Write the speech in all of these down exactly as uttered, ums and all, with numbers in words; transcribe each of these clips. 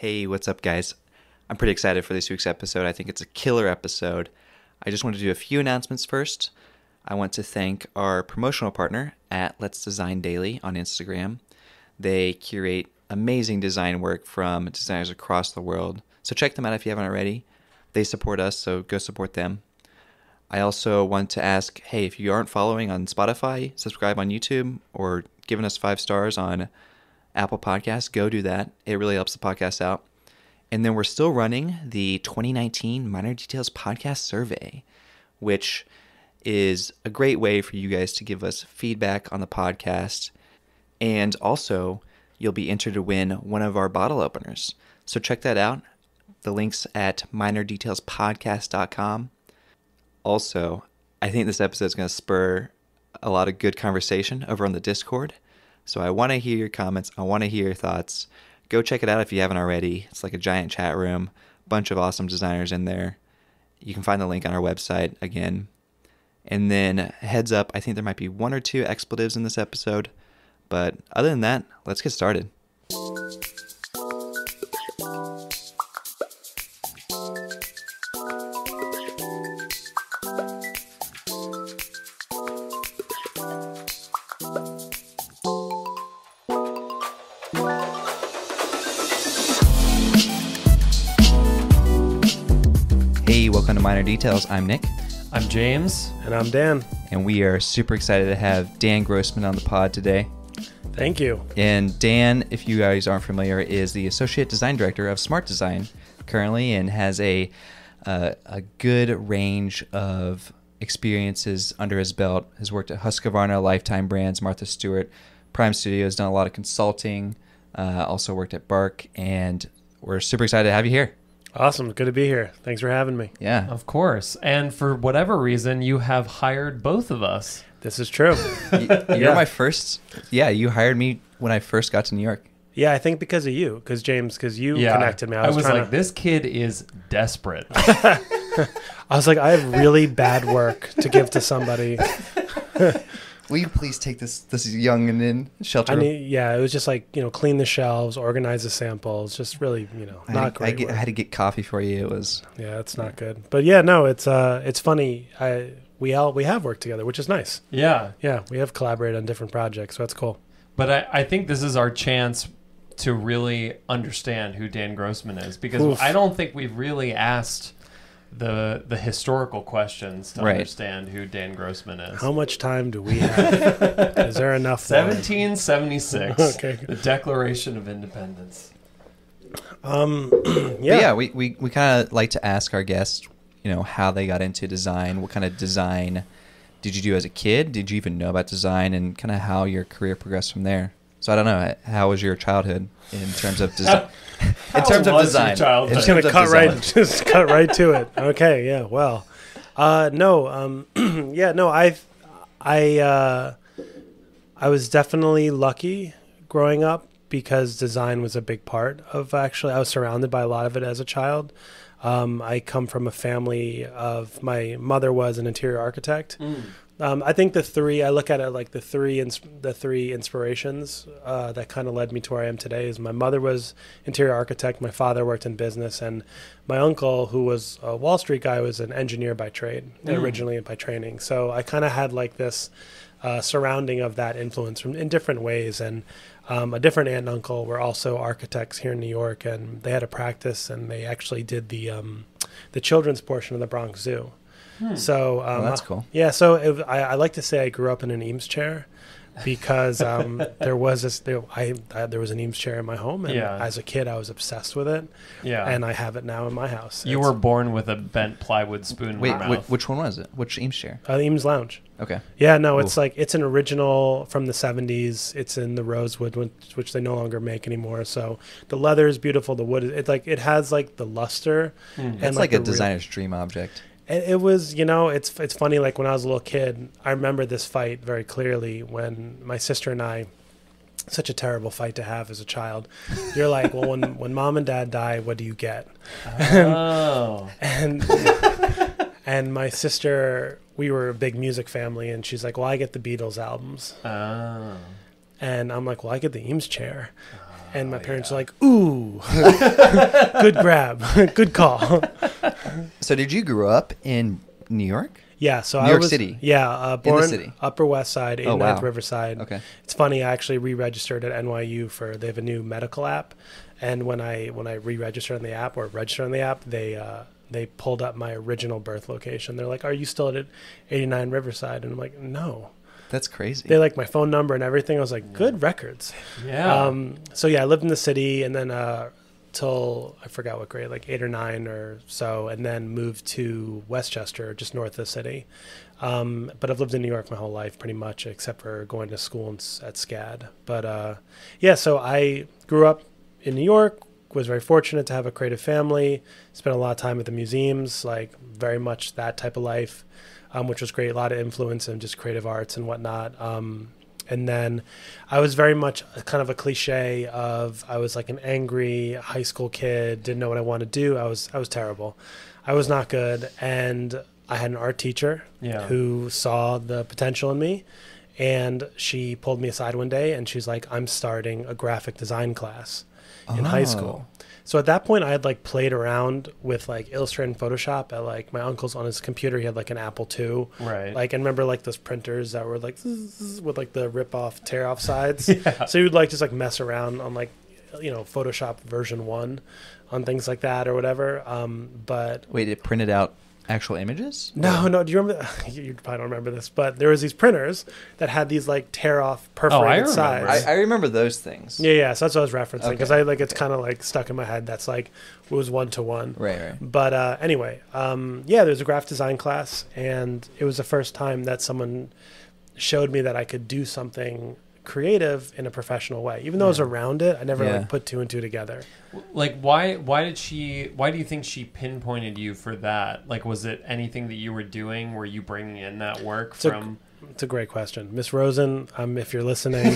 Hey, what's up, guys? I'm pretty excited for this week's episode. I think it's a killer episode. I just want to do a few announcements first. I want to thank our promotional partner at Let's Design Daily on Instagram. They curate amazing design work from designers across the world. So check them out if you haven't already. They support us, so go support them. I also want to ask, hey, if you aren't following on Spotify, subscribe on YouTube, or giving us five stars on Apple Podcasts, go do that. It really helps the podcast out. And then we're still running the twenty nineteen Minor Details Podcast Survey, which is a great way for you guys to give us feedback on the podcast. And also, you'll be entered to win one of our bottle openers. So check that out. The link's at minor details podcast dot com. Also, I think this episode is going to spur a lot of good conversation over on the Discord. So I want to hear your comments. I want to hear your thoughts. Go check it out if you haven't already. It's like a giant chat room, bunch of awesome designers in there. You can find the link on our website again. And then heads up, I think there might be one or two expletives in this episode. But other than that, let's get started. Minor Details. I'm Nick. I'm James. And I'm Dan. And we are super excited to have Dan Grossman on the pod today. Thank you. And Dan, if you guys aren't familiar, is the Associate Design Director of Smart Design currently and has a, uh, a good range of experiences under his belt. Has worked at Husqvarna, Lifetime Brands, Martha Stewart, Prime Studios, done a lot of consulting, uh, also worked at Bark, and we're super excited to have you here. Awesome. Good to be here. Thanks for having me. Yeah. Of course. And for whatever reason, you have hired both of us. This is true. you, you're yeah. my first. Yeah. You hired me when I first got to New York. Yeah. I think because of you, because James, because you yeah. connected me. I was, I was like, to... this kid is desperate. I was like, I have really bad work to give to somebody. Will you please take this this young and in shelter? I need, yeah, it was just like, you know, clean the shelves, organize the samples, just really, you know, not I had, great. I, get, I had to get coffee for you. It was yeah, it's not good. But yeah, no, it's uh, it's funny. I we all we have worked together, which is nice. Yeah, yeah, we have collaborated on different projects, so that's cool. But I, I think this is our chance to really understand who Dan Grossman is, because Oof. I don't think we've really asked the the historical questions to right. understand who Dan Grossman is. How much time do we have? Is there enough? seventeen seventy-six. Okay. The Declaration of Independence. Um, yeah. yeah, we, we, we kind of like to ask our guests, you know, how they got into design. What kind of design did you do as a kid? Did you even know about design? And kind of how your career progressed from there. So I don't know, how was your childhood in terms of design? In terms of design, I'm just gonna cut right, just cut right to it. Okay, yeah, well, uh, no, um, yeah, no, I, I, uh, I was definitely lucky growing up because design was a big part of. Actually, I was surrounded by a lot of it as a child. Um, I come from a family of my mother was an interior architect. Mm. Um, I think the three, I look at it like the three ins the three inspirations uh, that kind of led me to where I am today is my mother was interior architect, my father worked in business, and my uncle, who was a Wall Street guy, was an engineer by trade, mm. originally by training. So I kind of had like this uh, surrounding of that influence from, in different ways. And um, a different aunt and uncle were also architects here in New York, and they had a practice, and they actually did the, um, the children's portion of the Bronx Zoo. Hmm. So um, well, that's cool. Yeah, so it, I, I like to say I grew up in an Eames chair because um, there was this there I, I there was an Eames chair in my home, and yeah. as a kid I was obsessed with it. Yeah, and I have it now in my house. You it's, were born with a bent plywood spoon. Wait, in your mouth. Which one was it? Which Eames chair? Uh, the Eames Lounge. Okay. Yeah, no, it's Ooh. like it's an original from the seventies. It's in the rosewood, which, which they no longer make anymore. So the leather is beautiful. The wood, it's like it has like the luster. Mm. And it's like, like a designer's real, dream object. It was, you know, it's it's funny, like when I was a little kid, I remember this fight very clearly when my sister and I, such a terrible fight to have as a child. You're like, well, when, when mom and dad die, what do you get? Oh. and, and, and my sister, we were a big music family, and she's like, well, I get the Beatles albums. Oh. And I'm like, well, I get the Eames chair. Oh. and my parents yeah. are like, ooh, good grab, good call. So did you grow up in New York? Yeah, so New I York was City. Yeah, uh, born in the city. Upper West Side, eighty-ninth oh, wow. Riverside. Okay, it's funny. I actually re-registered at N Y U for they have a new medical app, and when I when I re-registered on the app or registered on the app, they uh, they pulled up my original birth location. They're like, "Are you still at eighty-nine Riverside?" And I'm like, "No." That's crazy. They like my phone number and everything. I was like, "Good records." Yeah. Um. So yeah, I lived in the city, and then uh, till I forgot what grade, like eight or nine or so, and then moved to Westchester, just north of the city. Um, but I've lived in New York my whole life pretty much, except for going to school at SCAD. But uh, yeah, so I grew up in New York, was very fortunate to have a creative family, spent a lot of time at the museums, like very much that type of life, um, which was great, a lot of influence in just creative arts and whatnot. Um, And then I was very much kind of a cliche of I was like an angry high school kid, didn't know what I wanted to do. I was I was terrible. I was not good. And I had an art teacher yeah. who saw the potential in me. And she pulled me aside one day and she's like, I'm starting a graphic design class oh. in high school. So at that point, I had like played around with like Illustrator and Photoshop at like my uncle's on his computer. He had like an Apple two. Right. Like, and remember like those printers that were like zzz, with like the rip off, tear off sides. yeah. So you would like just like mess around on like, you know, Photoshop version one on things like that or whatever. Um, but wait, it printed out actual images? No, no. Do you remember? You probably don't remember this, but there was these printers that had these like tear off perforated oh, I remember. sides. I, I remember those things. Yeah, yeah. So that's what I was referencing because okay. I like it's okay. kind of like stuck in my head. That's like it was one to one. Right, right. But uh, anyway, um, yeah, there's a graphic design class, and it was the first time that someone showed me that I could do something creative in a professional way. Even though yeah. I was around it, I never yeah. like put two and two together. Like why why did she why do you think she pinpointed you for that? Like was it anything that you were doing? Were you bringing in that work it's from a, it's a great question. Miss Rosen, um if you're listening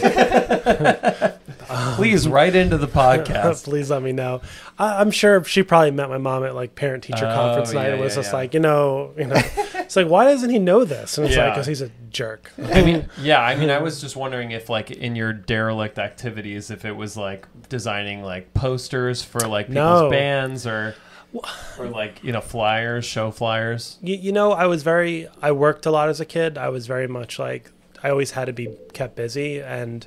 um, please write into the podcast. Please let me know. I, I'm sure she probably met my mom at like parent teacher oh, conference night. Yeah, it was yeah, just yeah. like, you know, you know it's like, why doesn't he know this? And it's yeah. like, because he's a jerk. I mean, yeah. I mean, I was just wondering if, like, in your derelict activities, if it was like designing like posters for like people's no. bands or, or like, you know, flyers, show flyers. You, you know, I was very, I worked a lot as a kid. I was very much like, I always had to be kept busy. And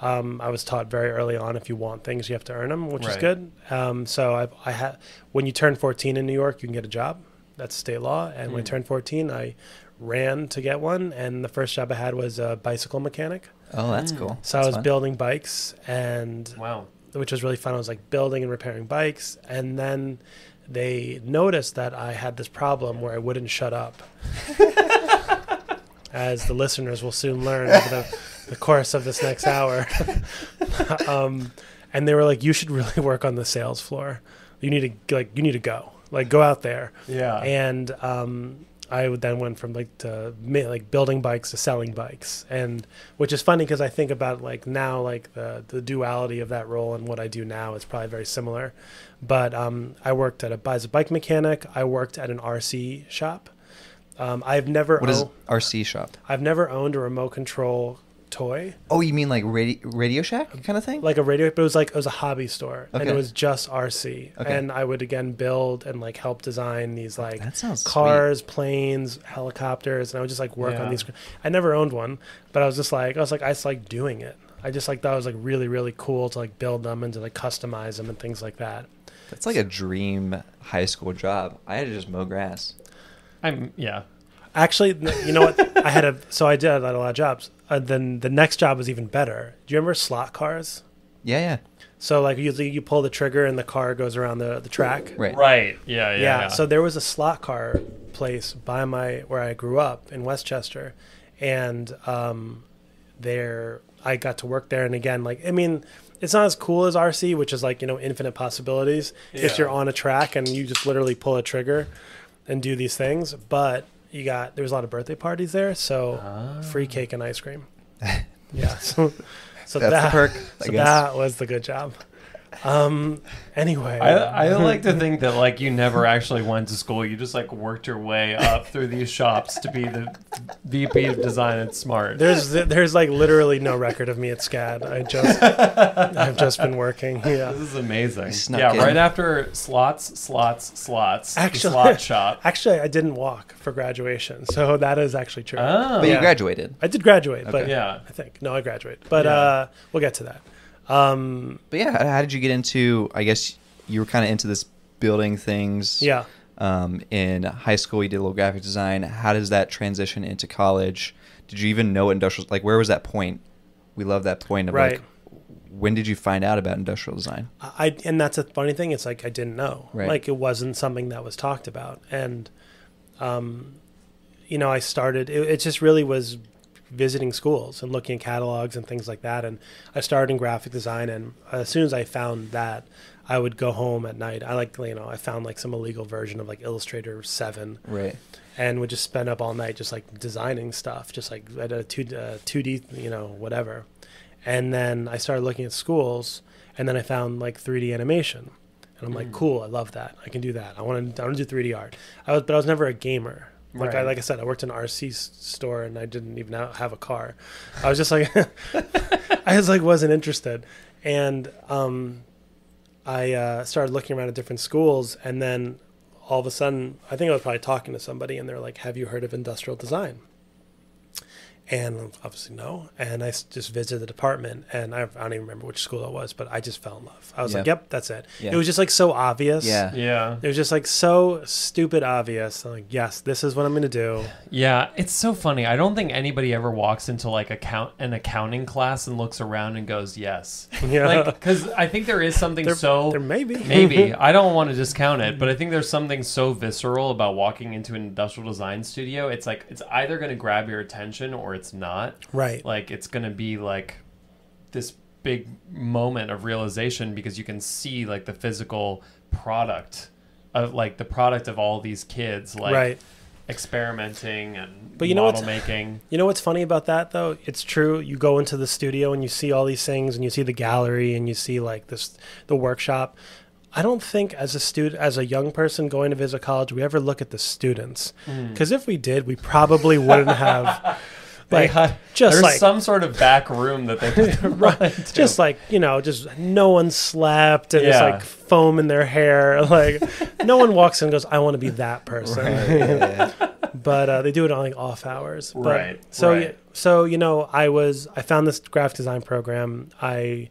um, I was taught very early on, if you want things, you have to earn them, which right. is good. Um, so I, I had, when you turn fourteen in New York, you can get a job. That's state law. And mm. when I turned fourteen, I ran to get one. And the first job I had was a bicycle mechanic. Oh, that's mm. cool. So that's I was fun. building bikes and wow, which was really fun. I was like building and repairing bikes. And then they noticed that I had this problem where I wouldn't shut up. As the listeners will soon learn over the, the course of this next hour. um, and they were like, you should really work on the sales floor. You need to like, you need to go. Like go out there. Yeah. And um, I would then went from like to like building bikes to selling bikes, and which is funny because I think about like now like the the duality of that role and what I do now is probably very similar. But um, I worked at a as a bike mechanic. I worked at an R C shop. Um, I've never what is R C shop? I've never owned a remote control toy. Oh, you mean like radio, radio Shack kind of thing? Like a radio, but it was like, it was a hobby store okay. and it was just R C. Okay. And I would again build and like help design these like cars, sweet. planes, helicopters. And I would just like work yeah. on these. I never owned one, but I was just like, I was like, I just like doing it. I just like thought it was like really, really cool to like build them and to like customize them and things like that. That's like a dream high school job. I had to just mow grass. I'm, yeah. Actually, you know what? I had a, so I did I had a lot of jobs. Uh, then the next job was even better. Do you remember slot cars? Yeah, yeah. So like you you pull the trigger and the car goes around the, the track. Right. Right. Yeah, yeah, yeah. Yeah. So there was a slot car place by my where I grew up in Westchester, and um, there I got to work there. And again, like I mean, it's not as cool as R C, which is like you know infinite possibilities. Yeah. If you're on a track and you just literally pull a trigger, and do these things, but you got there was a lot of birthday parties there, so oh. free cake and ice cream. Yeah, so, so that's that, the perk. So that was the good job. Um, anyway. I, I like to think that, like, you never actually went to school. You just, like, worked your way up through these shops to be the V P of design at Smart. There's, there's like, literally no record of me at SCAD. I just, I've just been working. Yeah. This is amazing. Yeah, in. Right after slots, slots, slots, actually, slot shop. Actually, I didn't walk for graduation, so that is actually true. Oh. But yeah. You graduated. I did graduate, okay. but yeah. I think. No, I graduated. But yeah. uh, we'll get to that. Um, but yeah, how did you get into, I guess you were kind of into this building things. Yeah. Um, in high school, you did a little graphic design. How does that transition into college? Did you even know industrial, like where was that point? We love that point of right. like, when did you find out about industrial design? I, and that's a funny thing. It's like, I didn't know, right. like it wasn't something that was talked about. And, um, you know, I started, it, it just really was visiting schools and looking at catalogs and things like that. And I started in graphic design. And as soon as I found that, I would go home at night. I like, you know, I found like some illegal version of like Illustrator seven. Right. And would just spend up all night just like designing stuff, just like at a two D, you know, whatever. And then I started looking at schools and then I found like three D animation. And I'm mm. like, cool, I love that. I can do that. I want to I want to do three D art. I was, but I was never a gamer. Like, right. I, like I said, I worked in an R C store and I didn't even have a car. I was just like, I just like wasn't interested. And um, I uh, started looking around at different schools. And then all of a sudden, I think I was probably talking to somebody and they're like, have you heard of industrial design? And obviously no. And I just visited the department and I, I don't even remember which school it was, but I just fell in love. I was yep. like, yep, that's it. Yep. It was just like so obvious. Yeah. Yeah. It was just like so stupid obvious. I'm like, yes, this is what I'm going to do. Yeah. It's so funny. I don't think anybody ever walks into like account an accounting class and looks around and goes, yes. Yeah. Like, cause I think there is something there, so there maybe, maybe I don't want to discount it, but I think there's something so visceral about walking into an industrial design studio. It's like, it's either going to grab your attention or it's not right. Like it's going to be like this big moment of realization because you can see like the physical product of like the product of all these kids, like right. experimenting and but you model know making. You know, what's funny about that though? It's true. You go into the studio and you see all these things and you see the gallery and you see like this, the workshop. I don't think as a student, as a young person going to visit college, we ever look at the students. Mm. Cause if we did, we probably wouldn't have, Like, had, just there's like, some sort of back room that they put their mind to. Just like, you know, just no one slept and yeah. it's like foam in their hair. Like no one walks in and goes, I want to be that person. Right. But uh, they do it on like off hours. But, right. So, right. so, you know, I was, I found this graphic design program. I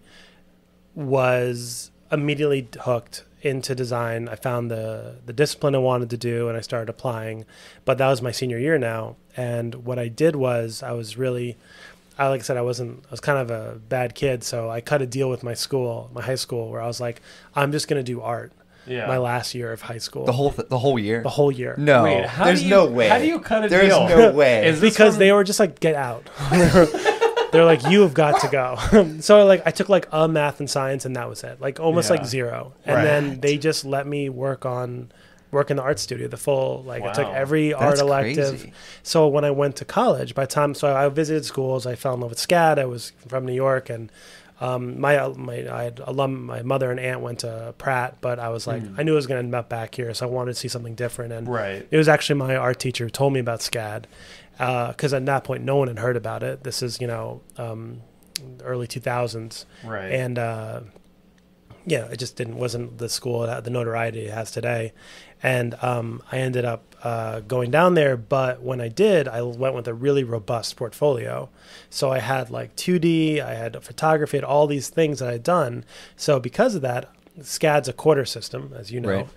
was immediately hooked into design. I found the, the discipline I wanted to do and I started applying, but that was my senior year now. And what I did was I was really, I, like I said, I wasn't, I was kind of a bad kid. So I cut a deal with my school, my high school, where I was like, I'm just going to do art. Yeah. My last year of high school. The whole, th the whole year? The whole year. No. Wait, how there's you, no way. How do you cut a there's deal? There's no way. Is because from... they were just like, get out. They're like, you have got to go. So like, I took like a math and science and that was it. Like almost yeah. like zero. And right. then they just let me work on work in the art studio, the full, like wow. I took every That's art elective. Crazy. So when I went to college, by the time, so I visited schools, I fell in love with SCAD. I was from New York and um, my, my, I had alum, my mother and aunt went to Pratt, but I was like, mm. I knew I was going to end up back here. So I wanted to see something different. And right. it was actually my art teacher who told me about SCAD. Because uh, at that point, no one had heard about it. This is, you know, um, early two thousands. Right. And, uh, yeah, it just didn't, wasn't the school, that the notoriety it has today. And um, I ended up uh, going down there. But when I did, I went with a really robust portfolio. So I had like two D, I had photography, I had all these things that I had done. So because of that, SCAD's a quarter system, as you know. Right.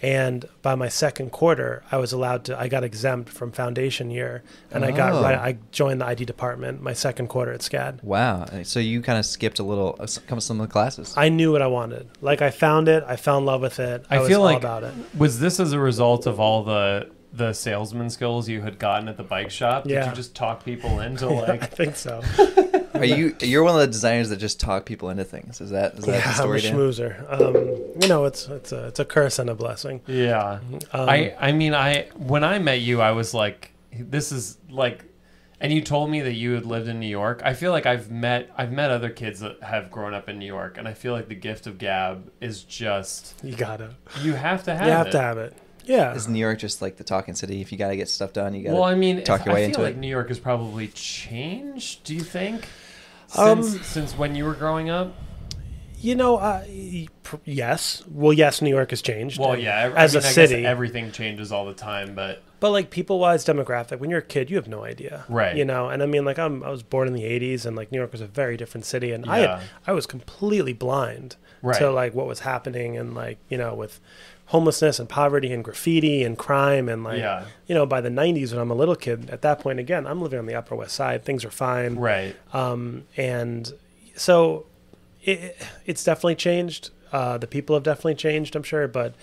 And by my second quarter, I was allowed to, I got exempt from foundation year and oh. I got right, I joined the I D department my second quarter at SCAD. Wow. So you kind of skipped a little, uh, some of the classes. I knew what I wanted. Like I found it. I fell in love with it. I, I was feel all like, about it. Was this as a result of all the, the salesman skills you had gotten at the bike shop? Did yeah. you just talk people into like, yeah, I think so. Are you, you're one of the designers that just talk people into things. Is that, is that yeah, the story? I'm a schmoozer. Um, you know, it's, it's a, it's a curse and a blessing. Yeah. Um, I, I mean, I, when I met you, I was like, this is like And you told me that you had lived in New York. I feel like I've met I've met other kids that have grown up in New York, and I feel like the gift of gab is just you gotta you have to have you have it. to have it. Yeah, is New York just like the talking city? If you gotta get stuff done, you gotta. Well, I mean, talk your way into it. I feel like New York has probably changed. Do you think since um, since when you were growing up? You know, uh, yes. Well, yes, New York has changed. Well, yeah, I, as I mean, a I city, guess everything changes all the time, but. But like people-wise, demographic, when you're a kid, you have no idea, right? You know, and I mean, like I'm, I was born in the eighties, and like New York was a very different city, and yeah. I, had, I was completely blind right. to like what was happening, and like you know, with homelessness and poverty and graffiti and crime, and like yeah. you know, by the nineties when I'm a little kid, at that point again, I'm living on the Upper West Side, things are fine, right? Um, and so, it, it's definitely changed. Uh, the people have definitely changed, I'm sure, but.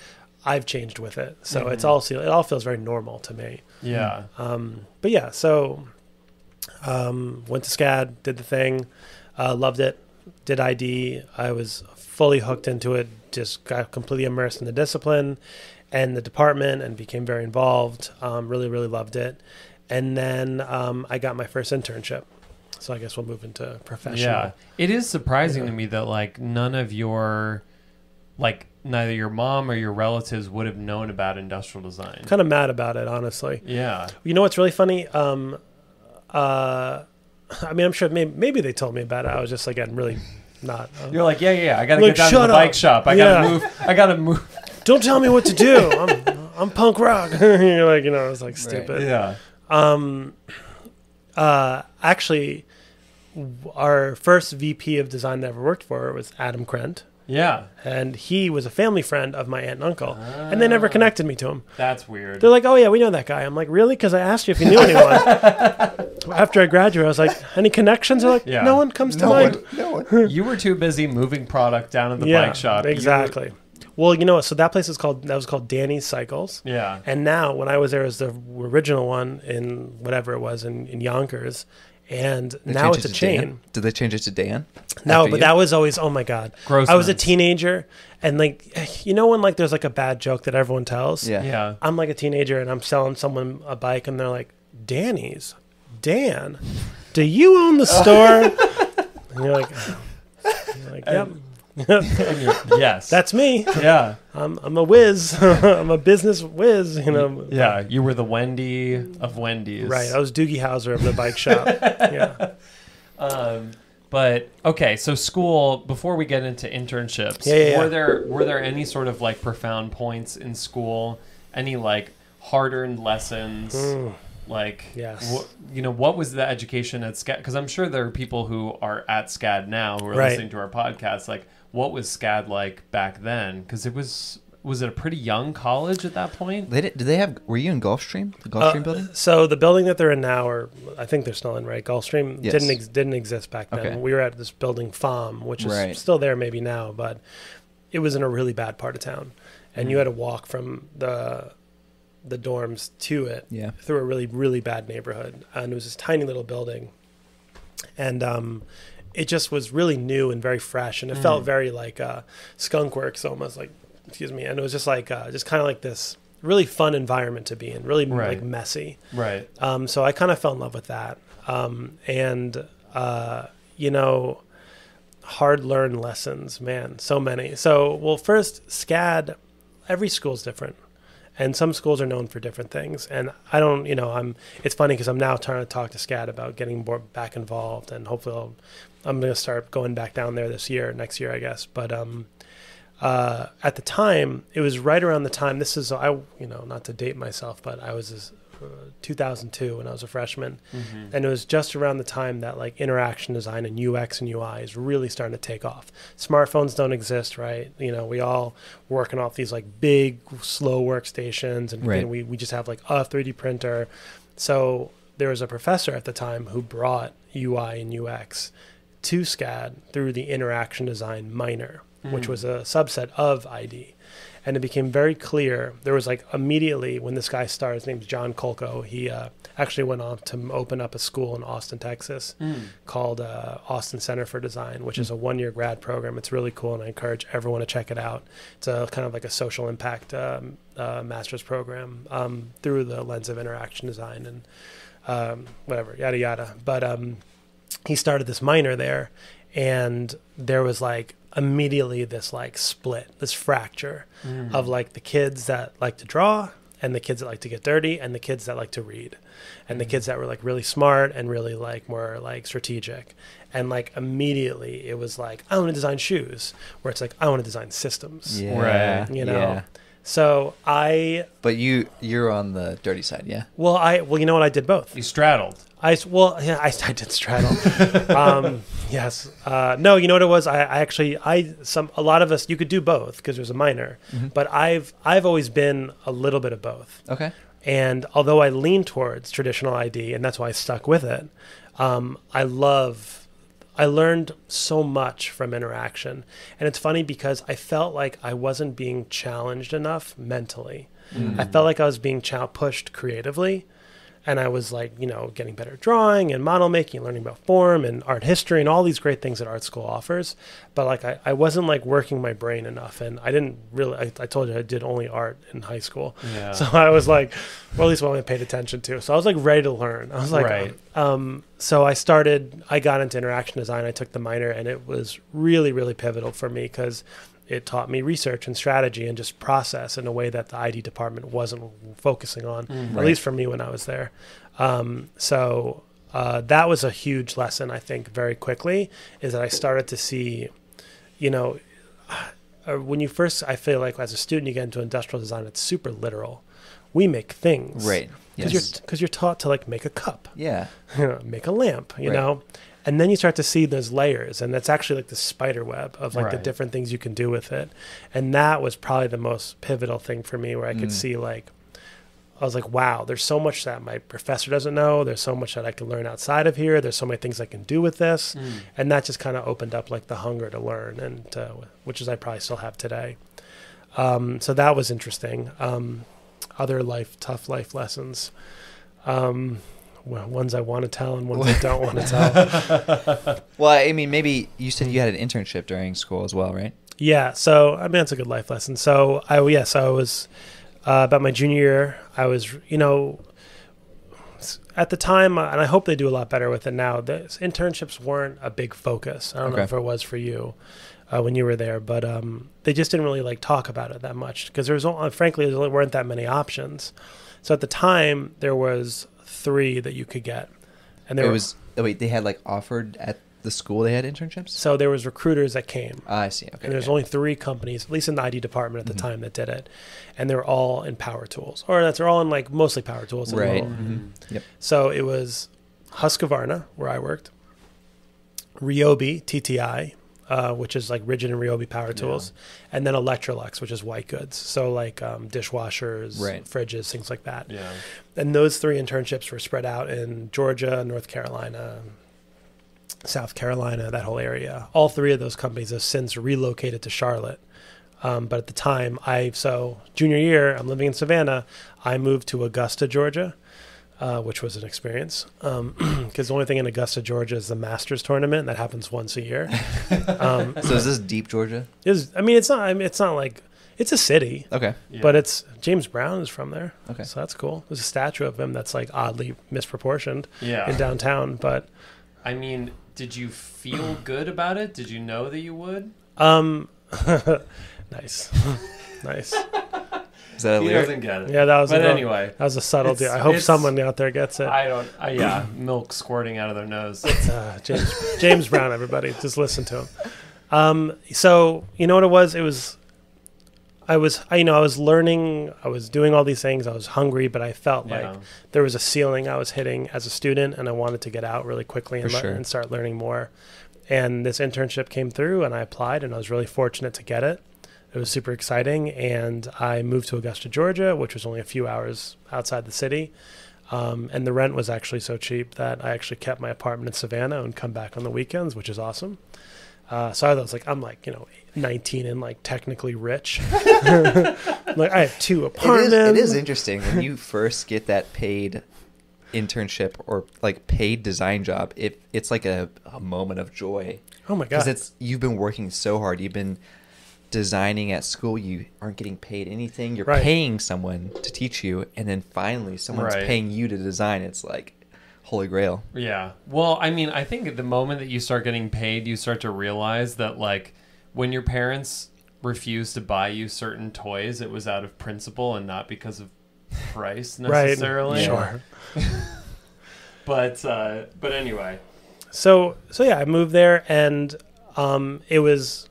I've changed with it. So mm-hmm. it's all, it all feels very normal to me. Yeah. Um, but yeah, so um, went to SCAD, did the thing, uh, loved it, did I D. I was fully hooked into it, just got completely immersed in the discipline and the department and became very involved. Um, really, really loved it. And then um, I got my first internship. So I guess we'll move into professional. Yeah. It is surprising yeah. to me that like none of your, like, neither your mom or your relatives would have known about industrial design. I'm kind of mad about it, honestly. Yeah. You know what's really funny? Um, uh, I mean, I'm sure maybe, maybe they told me about it. I was just like, I'm really not. Uh, You're like, yeah, yeah, yeah. I got to like, get down to the up. bike shop. I yeah. got to move. I got to move. Don't tell me what to do. I'm, I'm punk rock. You're like, you know, I was like stupid. Right. Yeah. Um, uh, actually, our first V P of design that I ever worked for was Adam Krent. Yeah. And he was a family friend of my aunt and uncle. Ah, and they never connected me to him. That's weird. They're like, oh, yeah, we know that guy. I'm like, really? Because I asked you if you knew anyone. After I graduated, I was like, any connections? They're like, yeah. no one comes no to one, mind. No one. You were too busy moving product down at the yeah, bike shop. Exactly. You were... Well, you know, so that place is called, that was called Danny's Cycles. Yeah. And now when I was there, it was the original one in whatever it was in, in Yonkers. And they now it's it a chain. Dan? Did they change it to Dan? No, After but you? that was always, oh my God. Grossman. I was a teenager and like, you know, when like there's like a bad joke that everyone tells? Yeah. yeah. I'm like a teenager and I'm selling someone a bike and they're like, Danny's, Dan, do you own the store? And you're like, oh. You're like, yep. And you're, yes. That's me. Yeah. I'm, I'm a whiz. I'm a business whiz. You know. Yeah. You were the Wendy of Wendy's. Right. I was Doogie Howser of the bike shop. Yeah. Um, but okay. So school, before we get into internships, yeah, yeah, were yeah. there, were there any sort of like profound points in school? Any like hard earned lessons? Mm. Like, yes. wh- you know, what was the education at SCAD? Because I'm sure there are people who are at SCAD now who are right. listening to our podcast. Like, what was SCAD like back then? Because it was, was it a pretty young college at that point? They did, did they have, were you in Gulfstream, the Gulfstream uh, building? So the building that they're in now, or I think they're still in, right? Gulfstream yes. didn't ex- didn't exist back then. Okay. We were at this building F O M, which is right. still there maybe now, but it was in a really bad part of town. And mm. you had to walk from the... the dorms to it yeah. through a really, really bad neighborhood. And it was this tiny little building. And um, it just was really new and very fresh. And it mm. felt very like uh, Skunk Works almost, like, excuse me. And it was just like, uh, just kind of like this really fun environment to be in, really right. like messy. Right. Um, so I kind of fell in love with that. Um, and, uh, you know, hard learned lessons, man, so many. So, well, first, SCAD, every school's different. And some schools are known for different things. And I don't, you know, I'm, it's funny because I'm now trying to talk to SCAD about getting more back involved. And hopefully I'll, I'm going to start going back down there this year, next year, I guess. But um, uh, at the time, it was right around the time, this is, I, you know, not to date myself, but I was this, uh, two thousand two when I was a freshman. Mm-hmm. And it was just around the time that like interaction design and U X and U I is really starting to take off. Smartphones don't exist, right? You know, we all working off these like big, slow workstations and, right. and we, we just have like a three D printer. So there was a professor at the time who brought U I and U X to SCAD through the interaction design minor, mm. which was a subset of I D. And it became very clear. There was like immediately when this guy started, his name's John Kolko. He uh, actually went on to open up a school in Austin, Texas mm. called uh, Austin Center for Design, which mm. is a one-year grad program. It's really cool, and I encourage everyone to check it out. It's a kind of like a social impact um, uh, master's program um, through the lens of interaction design. And um, whatever, yada, yada. But um, he started this minor there, and there was like immediately this like split, this fracture mm. of like the kids that like to draw and the kids that like to get dirty and the kids that like to read and mm. the kids that were like really smart and really like more like strategic. And like immediately it was like, I want to design shoes, where it's like, I want to design systems. Yeah. Right. You know? Yeah. So I, but you, you're on the dirty side. Yeah. Well, I, well, you know what? I did both. You straddled. I, well, yeah, I, I did straddle. um, yes. Uh, no, you know what it was? I, I actually, I, some, a lot of us, you could do both because there's a minor, mm-hmm. but I've, I've always been a little bit of both. Okay. And although I lean towards traditional I D, and that's why I stuck with it. Um, I love, I learned so much from interaction. And it's funny because I felt like I wasn't being challenged enough mentally. Mm. I felt like I was being ch- pushed creatively. And I was like, you know, getting better at drawing and model making, learning about form and art history and all these great things that art school offers. But like, I, I wasn't like working my brain enough. And I didn't really, I, I told you I did only art in high school. Yeah. So I was like, well, at least what I paid attention to. So I was like ready to learn. I was like, right. um, um, so I started, I got into interaction design. I took the minor and it was really, really pivotal for me because it taught me research and strategy and just process in a way that the I D department wasn't focusing on, mm-hmm. at least for me when I was there. Um, so uh, that was a huge lesson, I think, very quickly, is that I started to see, you know, when you first, I feel like as a student, you get into industrial design, it's super literal. We make things. Right. Because yes. you're, you're taught to, like, make a cup. Yeah. Make a lamp, you right. know. And then you start to see those layers, and that's actually like the spider web of like right. the different things you can do with it. And that was probably the most pivotal thing for me, where I could mm. see like, I was like, wow, there's so much that my professor doesn't know. There's so much that I can learn outside of here. There's so many things I can do with this. Mm. And that just kind of opened up like the hunger to learn, and uh, which is I probably still have today. Um, so that was interesting. Um, other life, tough life lessons. Um, Well, ones I want to tell and ones I don't want to tell. Well, I mean, maybe you said you had an internship during school as well, right? Yeah. So, I mean, that's a good life lesson. So, I yes, yeah, so I was, uh, about my junior year, I was, you know, at the time, and I hope they do a lot better with it now, the internships weren't a big focus. I don't okay. know if it was for you uh, when you were there, but um, they just didn't really, like, talk about it that much because there was, frankly, there weren't that many options. So, at the time, there was three that you could get, and there it was oh wait they had like offered at the school, they had internships, so there was recruiters that came. ah, I see. Okay, and there's okay. only three companies, at least in the I D department at the mm-hmm. time, that did it, and they're all in power tools, or that's they're all in like mostly power tools, right? Mm-hmm. Yep. So it was Husqvarna, where I worked, Ryobi T T I, uh which is like rigid and Ryobi power tools, yeah. and then Electrolux, which is white goods, so like um dishwashers, right. fridges, things like that. Yeah. And those three internships were spread out in Georgia, North Carolina, South Carolina, that whole area. All three of those companies have since relocated to Charlotte. Um, but at the time, I so junior year, I'm living in Savannah. I moved to Augusta, Georgia, uh, which was an experience. Um, because the only thing in Augusta, Georgia is the Masters tournament. That happens once a year. Um, so is this deep Georgia? Is I mean, it's not. I mean, it's not like. It's a city. Okay. Yeah. But it's James Brown is from there. Okay. So that's cool. There's a statue of him that's like oddly misproportioned yeah. in downtown. But I mean, did you feel good about it? Did you know that you would? Um nice. Nice. Is that a he lyric? Doesn't get it. Yeah, that was But a, anyway. That was a subtle deal. I hope someone out there gets it. I don't uh, yeah, milk squirting out of their nose. uh, James James Brown, everybody. Just listen to him. Um so you know what it was? It was I was, I, you know, I was learning, I was doing all these things, I was hungry, but I felt yeah. like there was a ceiling I was hitting as a student, and I wanted to get out really quickly and, le- sure. and start learning more. And this internship came through, and I applied, and I was really fortunate to get it. It was super exciting, and I moved to Augusta, Georgia, which was only a few hours outside the city. Um, and the rent was actually so cheap that I actually kept my apartment in Savannah and come back on the weekends, which is awesome. Uh, so I was like, I'm like, you know, nineteen and like technically rich. Like I have two apartments. It is, it is interesting when you first get that paid internship or like paid design job. It it's like a, a moment of joy. Oh my god! Because it's you've been working so hard. You've been designing at school. You aren't getting paid anything. You're right. paying someone to teach you, and then finally someone's right. paying you to design. It's like holy grail. Yeah. Well, I mean, I think the moment that you start getting paid, you start to realize that, like, when your parents refused to buy you certain toys, it was out of principle and not because of price necessarily. Right. Sure. but, uh, but anyway. So, so yeah, I moved there, and um, it was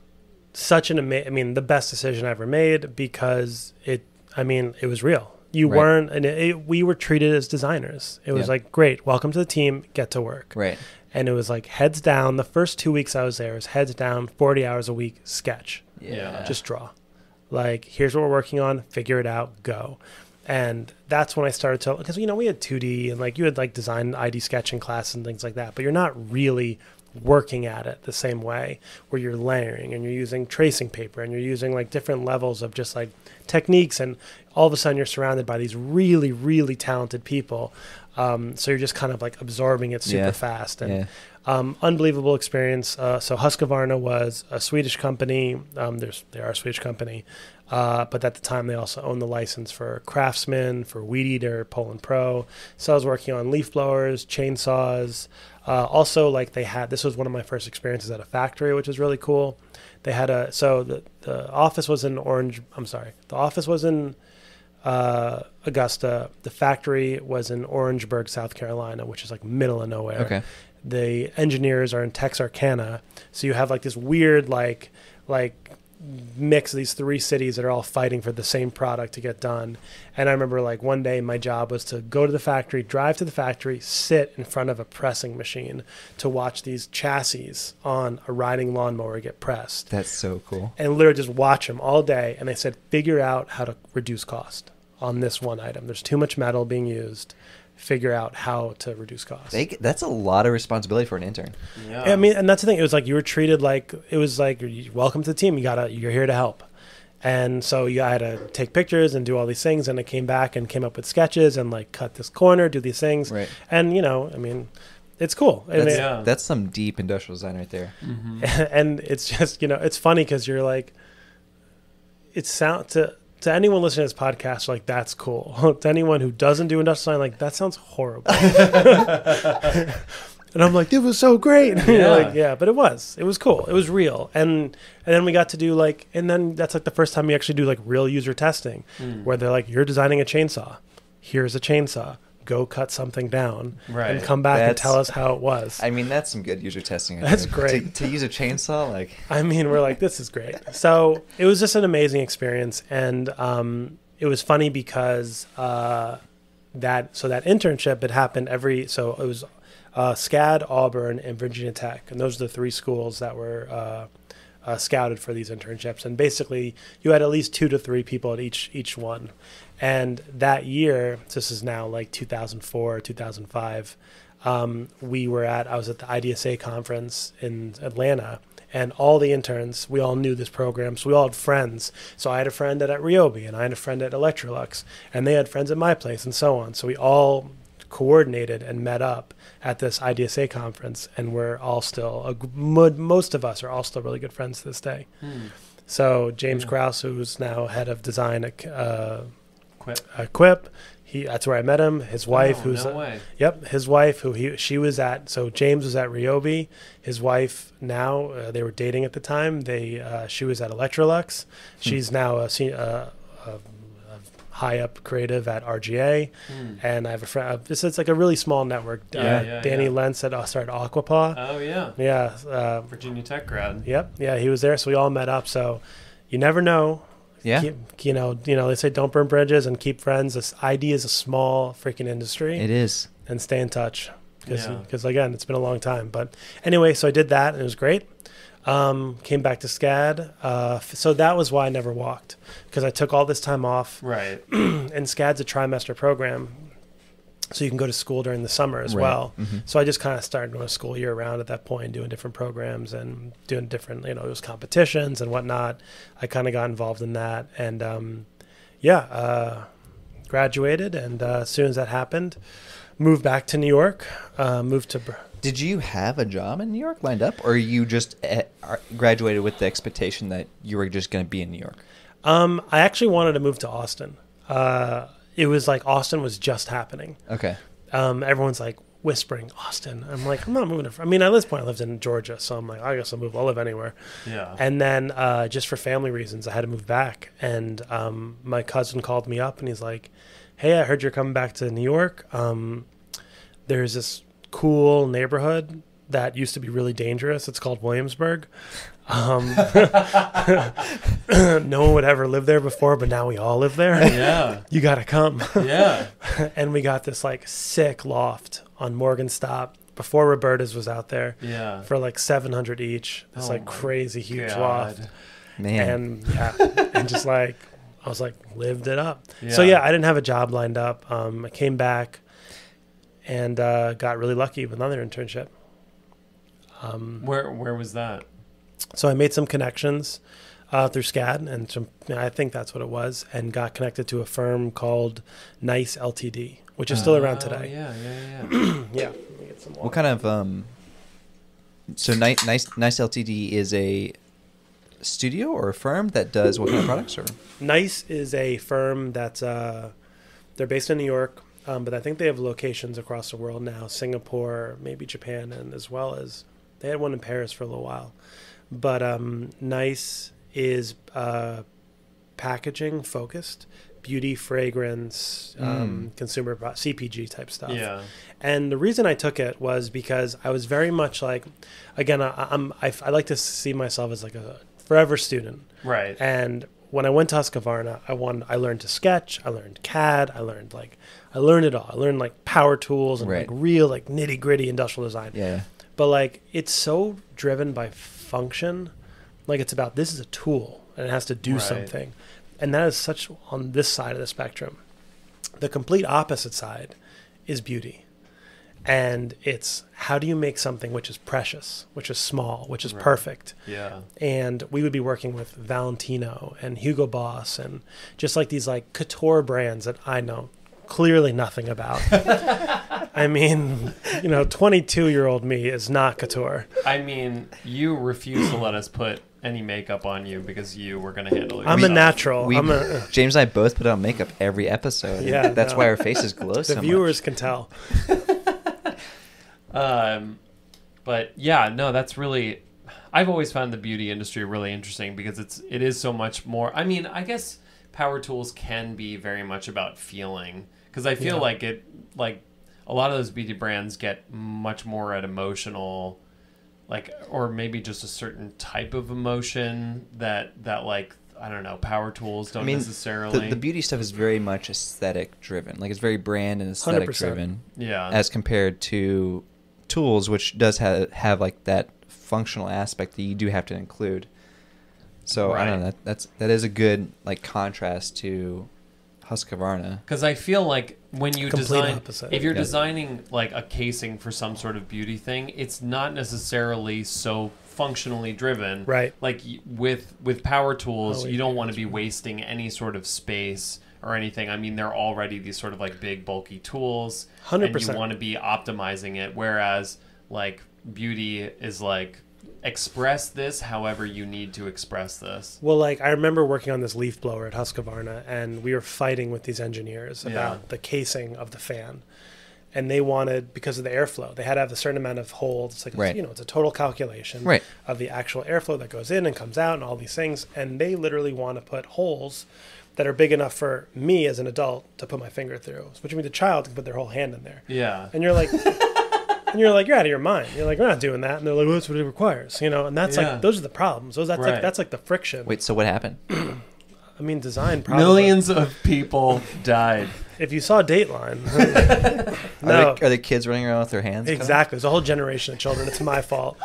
such an amazing, I mean, the best decision I ever made, because it, I mean, it was real. You right. weren't, and it, it, we were treated as designers. It was yeah. like, great, welcome to the team, get to work. Right. And it was like heads down. The first two weeks I was there was heads down, forty hours a week, sketch. Yeah. Just draw. Like, here's what we're working on, figure it out, go. And that's when I started to, because, you know, we had two D and like you had like design I D sketching class and things like that, but you're not really working at it the same way, where you're layering and you're using tracing paper and you're using like different levels of just like techniques, and all of a sudden you're surrounded by these really really talented people, um so you're just kind of like absorbing it super yeah. fast, and yeah. um unbelievable experience. Uh so Husqvarna was a Swedish company, um there's they are a Swedish company, uh but at the time they also owned the license for Craftsman, for Weed Eater, Poland Pro. So I was working on leaf blowers, chainsaws. Uh, also, like they had, this was one of my first experiences at a factory, which was really cool. They had a, so the, the office was in Orange, I'm sorry, the office was in uh, Augusta. The factory was in Orangeburg, South Carolina, which is like middle of nowhere. Okay. The engineers are in Texarkana. So you have like this weird, like, like mix of these three cities that are all fighting for the same product to get done. And I remember like one day my job was to go to the factory, drive to the factory, sit in front of a pressing machine to watch these chassis on a riding lawnmower get pressed. That's so cool. And literally just watch them all day. And they said, figure out how to reduce cost on this one item. There's too much metal being used. Figure out how to reduce costs. They, that's a lot of responsibility for an intern. Yeah. I mean, and that's the thing. It was like you were treated like, it was like, welcome to the team. You gotta, you're here to help. And so you, I had to take pictures and do all these things. And I came back and came up with sketches and like cut this corner, do these things. Right. And you know, I mean, it's cool. That's, I mean, yeah. that's some deep industrial design right there. Mm-hmm. And it's just, you know, it's funny because you're like, it sounds to. To anyone listening to this podcast, like, that's cool. To anyone who doesn't do industrial design, like, that sounds horrible. And I'm like, it was so great. Yeah. You know, like, yeah, but it was. It was cool. It was real. And and then we got to do, like, and then that's, like, the first time we actually do, like, real user testing, mm. where they're like, you're designing a chainsaw. Here's a chainsaw. Go cut something down right. and come back that's, and tell us how it was. I mean, that's some good user testing. I that's think. great. To, to use a chainsaw, like... I mean, we're like, this is great. So it was just an amazing experience. And um, it was funny because uh, that... So that internship, it happened every... So it was uh, SCAD, Auburn, and Virginia Tech. And those are the three schools that were... Uh, Uh, scouted for these internships, and basically you had at least two to three people at each each one. And that year, so this is now like two thousand four, two thousand five, um, we were at I was at the I D S A conference in Atlanta, and all the interns, we all knew this program, so we all had friends. So I had a friend at, at Ryobi, and I had a friend at Electrolux, and they had friends at my place, and so on. So we all coordinated and met up at this I D S A conference, and we're all still, a, most of us are all still really good friends to this day. Hmm. So James yeah. Krause, who's now head of design at uh, Quip, uh, Quip he, that's where I met him. His wife, oh, who's no uh, yep, his wife who he she was at. So James was at Ryobi. His wife now uh, they were dating at the time. They uh, she was at Electrolux. She's hmm. now a senior. Uh, a, high up creative at R G A, mm. and I have a friend. This is like a really small network. Yeah, uh, yeah, Danny yeah. Lentz at uh, started Aquapaw. Oh yeah, yeah. Uh, Virginia Tech grad. Yep, yeah, he was there, so we all met up. So you never know. Yeah, keep, you know, you know, they say don't burn bridges and keep friends. This I D is a small freaking industry. It is, and stay in touch because because yeah. again, it's been a long time. But anyway, so I did that, and it was great. Um, came back to SCAD. Uh, so that was why I never walked, because I took all this time off. Right. And SCAD's a trimester program, so you can go to school during the summer as right. well. Mm-hmm. So I just kind of started going to school year round at that point, doing different programs and doing different, you know, it was competitions and whatnot. I kind of got involved in that. And um, yeah, uh, graduated. And uh, as soon as that happened, moved back to New York, uh, moved to... Did you have a job in New York lined up, or you just graduated with the expectation that you were just going to be in New York? Um, I actually wanted to move to Austin. Uh, it was like Austin was just happening. Okay. Um, everyone's like, whispering, Austin. I'm like, I'm not moving to, I mean, at this point I lived in Georgia, so I'm like, I guess I'll move, I'll live anywhere. Yeah. And then uh, just for family reasons, I had to move back. And um, my cousin called me up and he's like, hey, I heard you're coming back to New York. Um, there's this cool neighborhood that used to be really dangerous. It's called Williamsburg. Um, no one would ever live there before, but now we all live there. Yeah. You got to come. Yeah. And we got this like sick loft on Morgenstop before Roberta's was out there. Yeah. For like seven hundred each. It's oh like crazy huge God. Loft. Man. And yeah, and just like, I was like, lived it up. Yeah. So yeah, I didn't have a job lined up. Um, I came back and uh, got really lucky with another internship. Um, where where was that? So I made some connections uh, through SCAD, and some, I think that's what it was, and got connected to a firm called Nice Limited, which is uh, still around today. Yeah, yeah, yeah. Yeah. Let me get some water. What kind of um? So Nice Nice Nice Limited is a studio or a firm that does what kind of products? Or Nice is a firm that's uh, they're based in New York. Um, but I think they have locations across the world now, Singapore, maybe Japan, and as well as they had one in Paris for a little while. But um, Nice is uh, packaging focused, beauty, fragrance, mm. um, consumer, C P G type stuff. Yeah. And the reason I took it was because I was very much like, again, I, I'm I, I like to see myself as like a forever student. Right. And when I went to Husqvarna, I won. I learned to sketch. I learned C A D. I learned like I learned it all. I learned like power tools and right. like real like nitty gritty industrial design. Yeah. But like it's so driven by function, like it's about this is a tool and it has to do right. something, and that is such on this side of the spectrum. The complete opposite side is beauty, and it's how do you make something which is precious, which is small, which is right. perfect. Yeah. And we would be working with Valentino and Hugo Boss and just like these like couture brands that I know clearly nothing about. I mean, you know, twenty-two year old me is not couture. I mean, you refuse to let us put any makeup on you because you were going to handle it. I'm yourself. A natural. We, I'm a, James and I both put on makeup every episode. Yeah, that's no. why our faces glow the so much. The viewers can tell. um, but yeah, no, that's really, I've always found the beauty industry really interesting because it's, it is so much more. I mean, I guess power tools can be very much about feeling. Because I feel yeah. like it, like a lot of those beauty brands get much more at emotional, like, or maybe just a certain type of emotion that, that like, I don't know, power tools don't I mean, necessarily. The, the beauty stuff is very much aesthetic driven. Like it's very brand and aesthetic one hundred percent. Driven. Yeah. As compared to tools, which does have, have like that functional aspect that you do have to include. So right. I don't know, that, that's, that is a good like contrast to Husqvarna, because I feel like when you complete design opposite. If you're yeah. designing like a casing for some sort of beauty thing, it's not necessarily so functionally driven, right? Like with with power tools, oh, you don't want to be wasting any sort of space or anything. I mean, they're already these sort of like big bulky tools, one hundred percent. And you want to be optimizing it, whereas like beauty is like express this however you need to express this. Well, like I remember working on this leaf blower at Husqvarna, and we were fighting with these engineers about yeah. the casing of the fan, and they wanted, because of the airflow, they had to have a certain amount of hold. It's like right. you know, it's a total calculation right. of the actual airflow that goes in and comes out and all these things, and they literally want to put holes that are big enough for me as an adult to put my finger through, which means the child can put their whole hand in there. Yeah. And you're like and you're like, you're out of your mind. You're like, we're not doing that. And they're like, well, that's what it requires, you know. And that's yeah. like, those are the problems. Those that's right. like, that's like the friction. Wait, so what happened? I mean, design problems. Millions of people died. If you saw Dateline, no, are, they, are the kids running around with their hands? Exactly, there's a whole generation of children. It's my fault.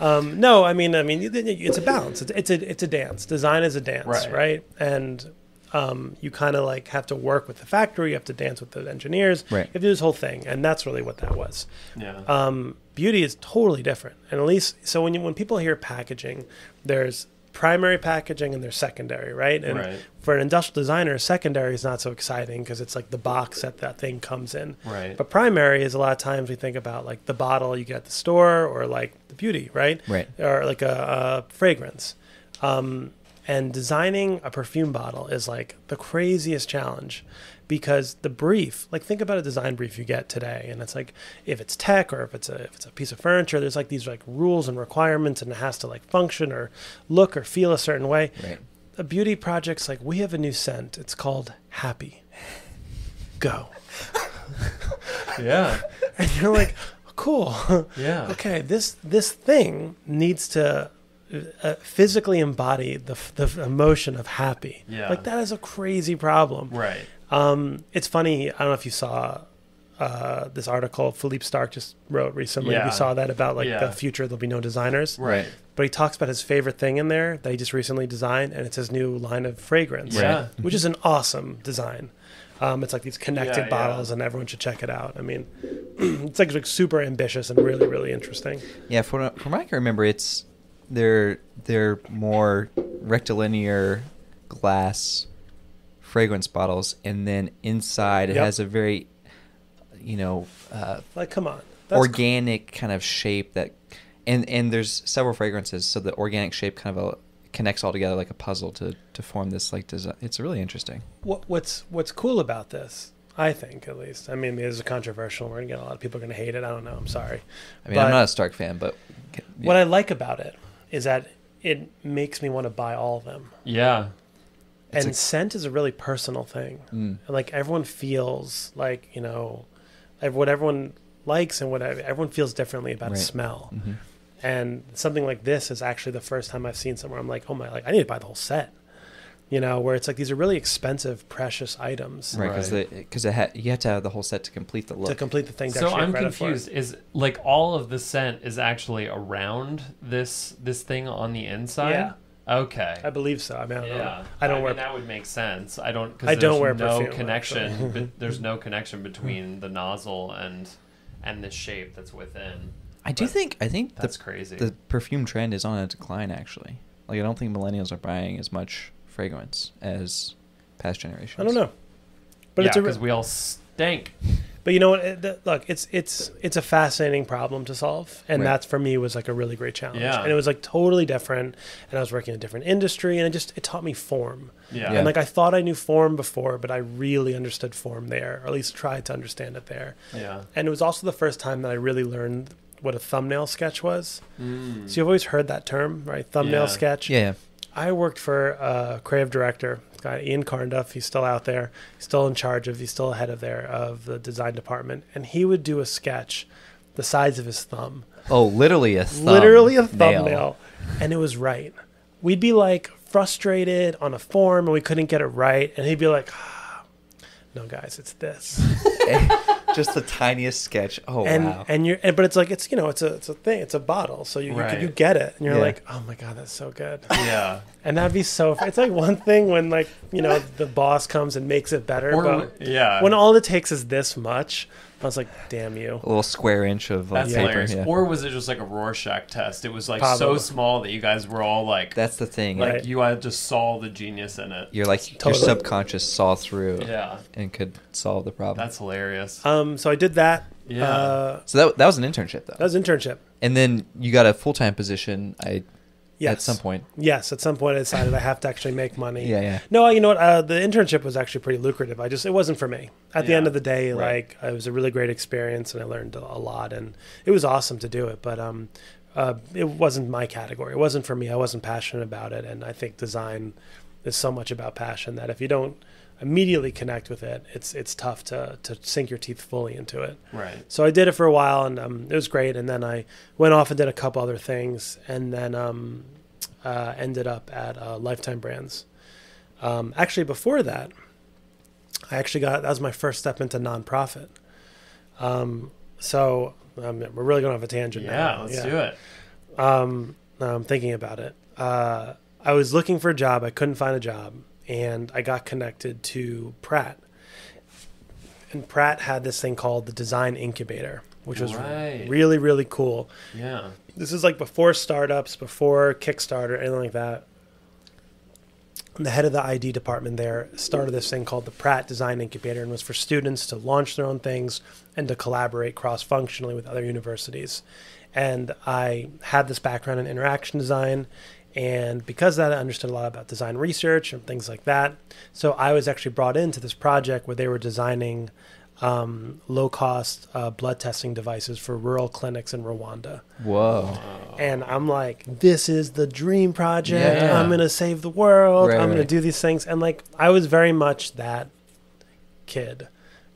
Um, no, I mean, I mean, it's a balance. It's, it's a it's a dance. Design is a dance, right? right? And Um, you kind of like have to work with the factory, you have to dance with the engineers, right. you have to do this whole thing, and that's really what that was. Yeah. Um, beauty is totally different, and at least so when you, when people hear packaging, there's primary packaging and there's secondary, right? And right. for an industrial designer, secondary is not so exciting because it's like the box that that thing comes in. Right. But primary is a lot of times we think about like the bottle you get at the store or like the beauty, right? Right. Or like a, a fragrance. Um, And designing a perfume bottle is like the craziest challenge, because the brief, like think about a design brief you get today, and it's like if it's tech or if it's a if it's a piece of furniture, there's like these like rules and requirements, and it has to like function or look or feel a certain way. Right. A beauty project's like, we have a new scent. It's called Happy. Go. Yeah. And you're like, cool. Yeah. Okay, this this thing needs to Uh, physically embody the, the emotion of happy. Yeah. Like that is a crazy problem. Right. Um, it's funny. I don't know if you saw uh, this article Philippe Starck just wrote recently. Yeah. You saw that about like yeah. the future. There'll be no designers. Right. But he talks about his favorite thing in there that he just recently designed, and it's his new line of fragrance. Yeah. Right? Which is an awesome design. Um, it's like these connected yeah, bottles, yeah. and everyone should check it out. I mean, it's like, like super ambitious and really, really interesting. Yeah. From, from what I can remember, it's, They're they're more rectilinear glass fragrance bottles, and then inside it yep. has a very, you know, uh, like come on, that's organic cool. kind of shape that, and and there's several fragrances, so the organic shape kind of a, connects all together like a puzzle to to form this like design. It's really interesting. What what's what's cool about this? I think, at least. I mean, this is controversial. We're gonna get a lot of people are gonna hate it. I don't know. I'm sorry. I mean, but I'm not a Starck fan, but yeah. what I like about it is that it makes me want to buy all of them. Yeah. It's and a... scent is a really personal thing. Mm. Like everyone feels like, you know, what everyone likes and what everyone feels differently about right. smell. Mm-hmm. And something like this is actually the first time I've seen somewhere I'm like, oh my, like I need to buy the whole set. You know, where it's like these are really expensive, precious items. Right, because right. because ha you have to have the whole set to complete the look. To complete the thing. So I'm confused. Is like all of the scent is actually around this this thing on the inside? Yeah. Okay. I believe so. I mean, I don't, yeah. know. I don't I wear. Mean, that would make sense. I don't. Cause I don't wear no perfume, connection. But there's no connection between the nozzle and and the shape that's within. I but do think. I think that's the, crazy. The perfume trend is on a decline. Actually, like I don't think millennials are buying as much fragrance as past generations. I don't know, but yeah, it's because we all stank. But you know what? It, the, look, it's it's it's a fascinating problem to solve, and right. that's for me was like a really great challenge. Yeah. And it was like totally different, and I was working in a different industry, and it just it taught me form. Yeah. yeah. And like I thought I knew form before, but I really understood form there, or at least tried to understand it there. Yeah. And it was also the first time that I really learned what a thumbnail sketch was. Mm. So you've always heard that term, right? Thumbnail yeah. sketch. Yeah. yeah. I worked for a creative director, guy Ian Carnduff. He's still out there. He's still in charge of, he's still head of there of the design department. And he would do a sketch the size of his thumb. Oh, literally a thumb. Literally a thumbnail. Nail. And it was right. We'd be like frustrated on a form and we couldn't get it right. And he'd be like, ah, no, guys, it's this. Just the tiniest sketch. Oh, and, wow. And you're, and, but it's like, it's, you know, it's a, it's a thing. It's a bottle. So you, right. you, you get it. And you're yeah. like, oh my God, that's so good. Yeah. And that'd be so, it's like one thing when like, you know, the boss comes and makes it better. Or, but yeah. when all it takes is this much, I was like, damn you. A little square inch of like, that's paper. Hilarious. Yeah. Or was it just like a Rorschach test? It was like Probably. so small that you guys were all like. That's the thing. Like right. you had just saw the genius in it. You're like, totally. Your subconscious saw through yeah. and could solve the problem. That's hilarious. Um, so I did that. Yeah. Uh, so that, that was an internship though. That was an internship. And then you got a full-time position. I. Yes. At some point. Yes, at some point I decided I have to actually make money. Yeah, yeah. No, you know what? Uh, the internship was actually pretty lucrative. I just, it wasn't for me. At yeah. the end of the day, right. like, it was a really great experience and I learned a lot and it was awesome to do it, but um, uh, it wasn't my category. It wasn't for me. I wasn't passionate about it. And I think design is so much about passion that if you don't immediately connect with it, it's it's tough to to sink your teeth fully into it. Right. So I did it for a while, and um, it was great. And then I went off and did a couple other things, and then um, uh, ended up at uh, Lifetime Brands. Um, actually, before that, I actually got that was my first step into nonprofit. Um, so um, we're really going off a tangent. Yeah, now. let's yeah. do it. Um, I'm thinking about it. Uh, I was looking for a job. I couldn't find a job. And I got connected to Pratt. And Pratt had this thing called the Design Incubator, which was right. really, really cool. Yeah. This is like before startups, before Kickstarter, anything like that. And the head of the I D department there started this thing called the Pratt Design Incubator and was for students to launch their own things and to collaborate cross-functionally with other universities. And I had this background in interaction design And because of that, I understood a lot about design research and things like that. So I was actually brought into this project where they were designing um, low-cost uh, blood testing devices for rural clinics in Rwanda. Whoa. And I'm like, this is the dream project. Yeah. I'm going to save the world. Right, I'm going right. to do these things. And like, I was very much that kid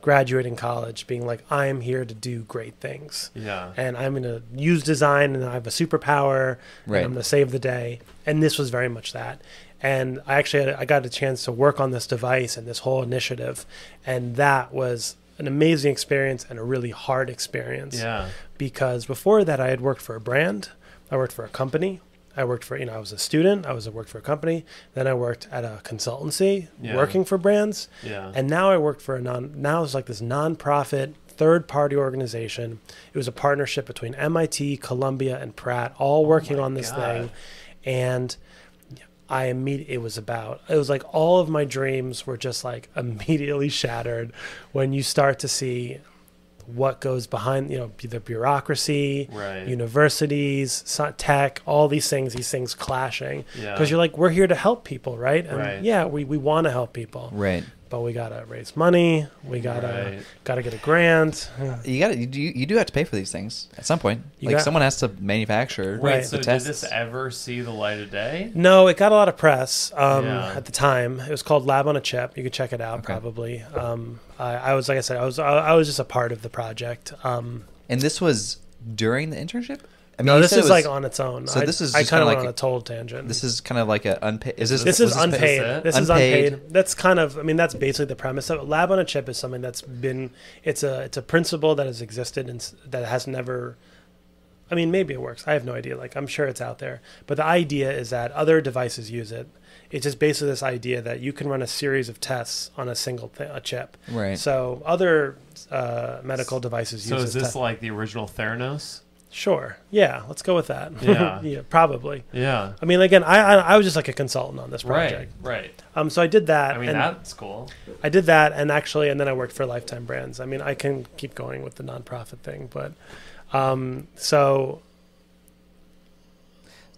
graduating college being like, I'm here to do great things. Yeah. And I'm going to use design and I have a superpower. Right. And I'm going to save the day. And this was very much that. And I actually had, I got a chance to work on this device and this whole initiative. And that was an amazing experience and a really hard experience. Yeah. Because before that, I had worked for a brand. I worked for a company. I worked for, you know, I was a student, I was worked for a company, then I worked at a consultancy, yeah. working for brands, yeah. and now I worked for a non, now it's like this nonprofit third-party organization. It was a partnership between M I T, Columbia, and Pratt, all working oh on this God. thing, and I immediately, it was about, it was like all of my dreams were just like immediately shattered when you start to see what goes behind, you know, the bureaucracy, right. universities, tech, all these things, these things clashing. Because yeah. you're like, we're here to help people, right? And right. yeah, we, we want to help people. Right. But we got to raise money. We got to right. got to get a grant. You got to, you do, you do have to pay for these things at some point. You like got, someone has to manufacture right. Wait, so the tests. Did this ever see the light of day? No, it got a lot of press um, yeah. at the time. It was called Lab on a Chip. You could check it out okay. probably. Um, I, I was, like I said, I was I, I was just a part of the project. Um, and this was during the internship? I mean, no, this is was, like on its own. So I, this is I kind of like on a total tangent. This is kind of like an unpaid. Is this, this is unpaid. This, this is unpaid. unpaid. That's kind of. I mean, that's basically the premise. So Lab on a Chip is something that's been. It's a. It's a principle that has existed and that has never. I mean, maybe it works. I have no idea. Like, I'm sure it's out there. But the idea is that other devices use it. It's just basically this idea that you can run a series of tests on a single th a chip. Right. So other uh, medical devices. So use is this test. Like the original Theranos? Sure. Yeah. Let's go with that. Yeah. yeah. Probably. Yeah. I mean, again, I, I I was just like a consultant on this project. Right. Right. Um. So I did that. I mean, and that's cool. I did that, and actually, and then I worked for Lifetime Brands. I mean, I can keep going with the nonprofit thing, but, um. So.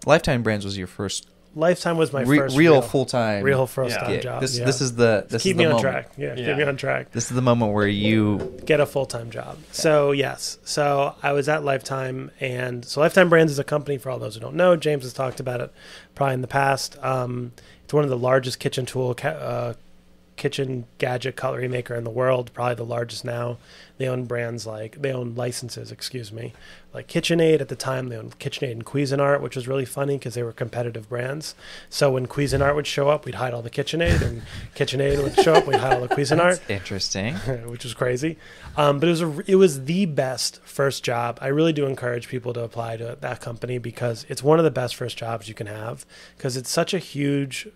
Lifetime Brands was your first. Lifetime was my re first real, real full time, real full time yeah. job. This, yeah. this is the this keep is the me on moment. track. Yeah, yeah, keep me on track. This is the moment where you get a full time job. Yeah. So yes, so I was at Lifetime, and so Lifetime Brands is a company for all those who don't know. James has talked about it probably in the past. Um, it's one of the largest kitchen tool, uh, kitchen gadget cutlery maker in the world. Probably the largest now. They own brands like they own licenses, excuse me, like KitchenAid. At the time, they owned KitchenAid and Cuisinart, which was really funny because they were competitive brands. So when Cuisinart would show up, we'd hide all the KitchenAid, and KitchenAid would show up, we'd hide all the Cuisinart. That's interesting, which was crazy. Um, but it was a, it was the best first job. I really do encourage people to apply to that company because it's one of the best first jobs you can have because it's such a huge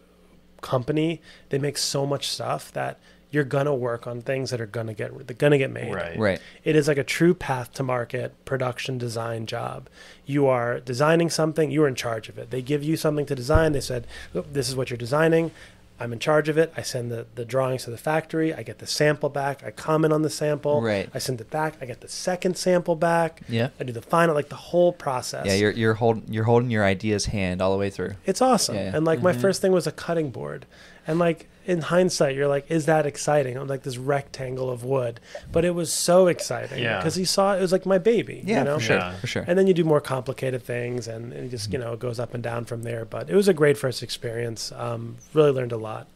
company. They make so much stuff that you're gonna work on things that are gonna get they're gonna get made. Right. Right. It is like a true path to market production design job. You are designing something. You're in charge of it. They give you something to design. They said, "This is what you're designing. I'm in charge of it. I send the the drawings to the factory. I get the sample back. I comment on the sample. Right. I send it back. I get the second sample back. Yeah. I do the final, like the whole process. Yeah. You're you're holding you're holding your idea's hand all the way through. It's awesome. Yeah, yeah. And like mm-hmm. my first thing was a cutting board, and like. In hindsight, you're like, is that exciting? I'm like this rectangle of wood, but it was so exciting because yeah. you saw it was like my baby. Yeah, you know? for sure, yeah. for sure. And then you do more complicated things, and it just you know it goes up and down from there. But it was a great first experience. Um, really learned a lot.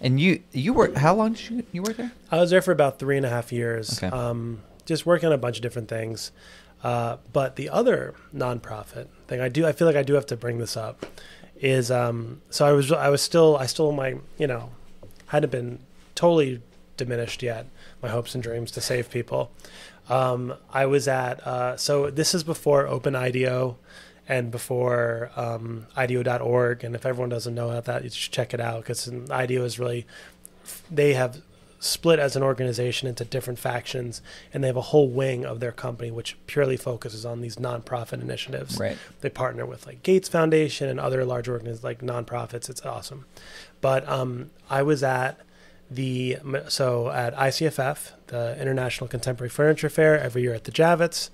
And you you were how long did you you work there? I was there for about three and a half years. Okay. Um, just working on a bunch of different things. Uh, but the other nonprofit thing, I do I feel like I do have to bring this up. Is um so I was I was still I still my you know hadn't been totally diminished yet my hopes and dreams to save people. um I was at uh so this is before OpenIDEO and before um ideo dot org, and if everyone doesn't know about that, you should check it out because IDEO is really they have split as an organization into different factions, and they have a whole wing of their company which purely focuses on these nonprofit initiatives. Right. They partner with like Gates Foundation and other large organizations like nonprofits. It's awesome. But um, I was at the so at I C F F, the International Contemporary Furniture Fair, every year at the Javits.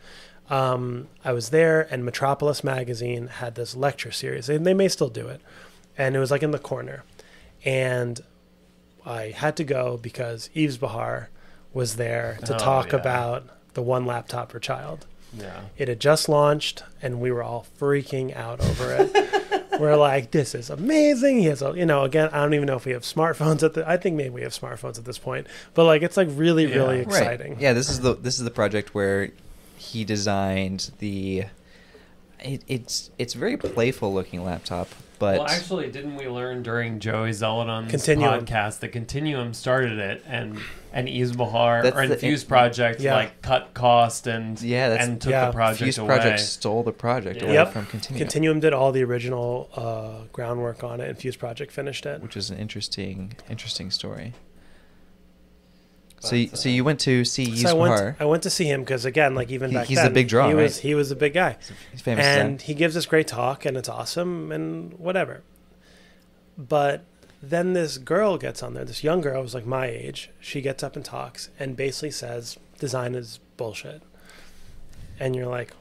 um, I was there, and Metropolis Magazine had this lecture series, and they may still do it. And it was like in the corner. And I had to go because Yves Behar was there to oh, talk yeah. about the one laptop per child. Yeah. It had just launched, and we were all freaking out over it. We're like, this is amazing. He has a, you know, again, I don't even know if we have smartphones at the, I think maybe we have smartphones at this point, but like, it's like really, yeah. really exciting. Right. Yeah. This is the, this is the project where he designed the, it, it's, it's very playful looking laptop. But well, actually, didn't we learn during Joey Zeladon's Continuum. podcast that Continuum started it, and and Yves Behar that's or the, Fuse Project yeah. like cut cost and yeah, that's, and took yeah. the project Fuse away. Fuse Project stole the project yeah. away yep. from Continuum. Continuum did all the original uh, groundwork on it, and Fuse Project finished it, which is an interesting interesting story. So, you, so you went to see Yves so Behar. I went, I went to see him because, again, like even he, back he's then, he's a big draw. He was right? he was a big guy. He's famous, and then. He gives this great talk, and it's awesome, and whatever. But then this girl gets on there. This young girl was like my age. She gets up and talks, and basically says, "Design is bullshit." And you're like,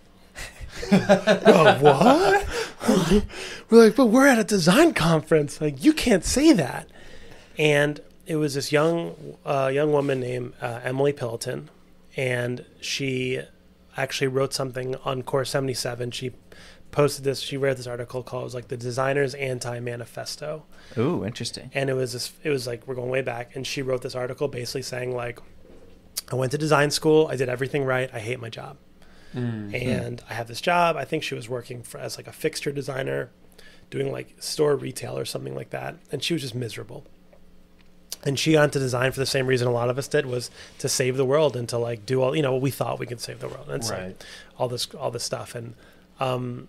oh, "What?" We're like, "But we're at a design conference. Like, you can't say that." And it was this young uh, young woman named uh, Emily Pilton, and she actually wrote something on Core seventy-seven. She posted this. She read this article called, it was like the Designer's Anti-Manifesto. Ooh, interesting. And it was this, it was like, we're going way back. And she wrote this article basically saying, like, I went to design school. I did everything right. I hate my job. Mm-hmm. And I have this job. I think she was working for, as like a fixture designer, doing like store retail or something like that. And she was just miserable. And she got into design for the same reason a lot of us did, was to save the world and to like do all, you know, we thought we could save the world and right. so all this, all this stuff. And, um,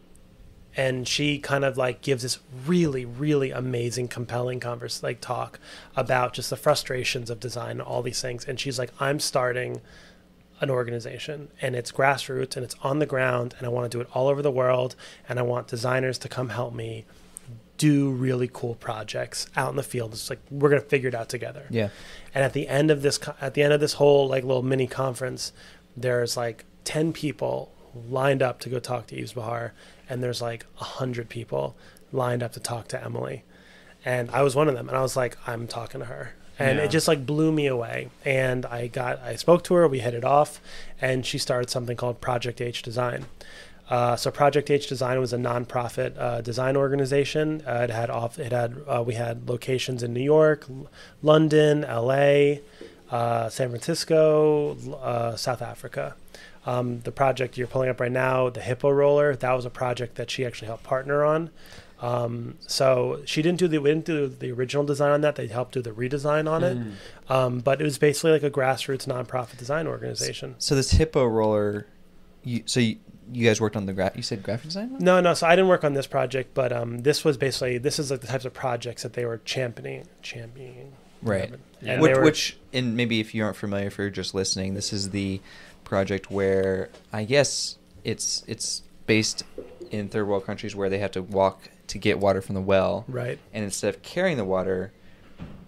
and she kind of like gives this really, really amazing, compelling converse, like talk about just the frustrations of design, all these things. And she's like, I'm starting an organization, and it's grassroots, and it's on the ground, and I want to do it all over the world. And I want designers to come help me do really cool projects out in the field. It's like, we're going to figure it out together. Yeah. And at the end of this, at the end of this whole like little mini conference, there's like ten people lined up to go talk to Yves Behar. And there's like a hundred people lined up to talk to Emily. And I was one of them. And I was like, I'm talking to her. And yeah. it just like blew me away. And I got, I spoke to her, we hit it off, and she started something called Project H Design. Uh, so Project H Design was a nonprofit uh, design organization. Uh, it had off. It had uh, we had locations in New York, L- London, L A, uh, San Francisco, uh, South Africa. Um, the project you're pulling up right now, the Hippo Roller, that was a project that she actually helped partner on. Um, so she didn't do the we didn't do the original design on that. They helped do the redesign on it. Mm. Um, but it was basically like a grassroots nonprofit design organization. So this Hippo Roller, you, so. You, You guys worked on the graph. You said graphic design? No, no. So I didn't work on this project, but um, this was basically this is like the types of projects that they were championing, championing. Right. Yeah. Which, were, which, and maybe if you aren't familiar, if you're just listening, this is the project where I guess it's it's based in third world countries where they have to walk to get water from the well. Right. And instead of carrying the water,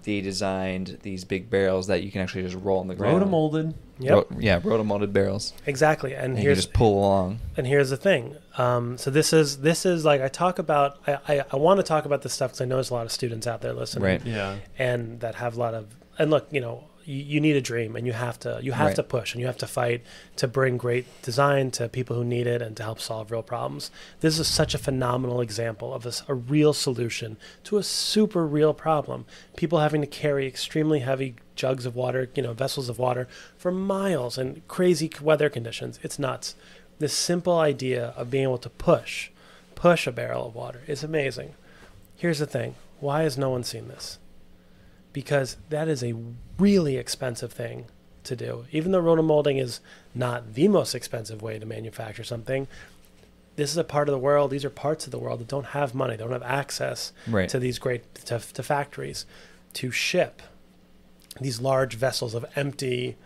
they designed these big barrels that you can actually just roll on the ground. Rotomolded. Yep. Ro- yeah, rotomolded barrels. Exactly. And, and here's, you just pull along. And here's the thing. Um, so this is this is like I talk about, I, I, I want to talk about this stuff because I know there's a lot of students out there listening. Right. Yeah. And that have a lot of, and look, you know, you, you need a dream, and you have to you have right. to push, and you have to fight to bring great design to people who need it and to help solve real problems. This is such a phenomenal example of a, a real solution to a super real problem. People having to carry extremely heavy jugs of water, you know, vessels of water for miles in crazy weather conditions. It's nuts. This simple idea of being able to push, push a barrel of water is amazing. Here's the thing. Why has no one seen this? Because that is a really expensive thing to do. Even though rotomolding is not the most expensive way to manufacture something, this is a part of the world, these are parts of the world that don't have money, don't have access right. to these great to, to factories to ship these large vessels of empty,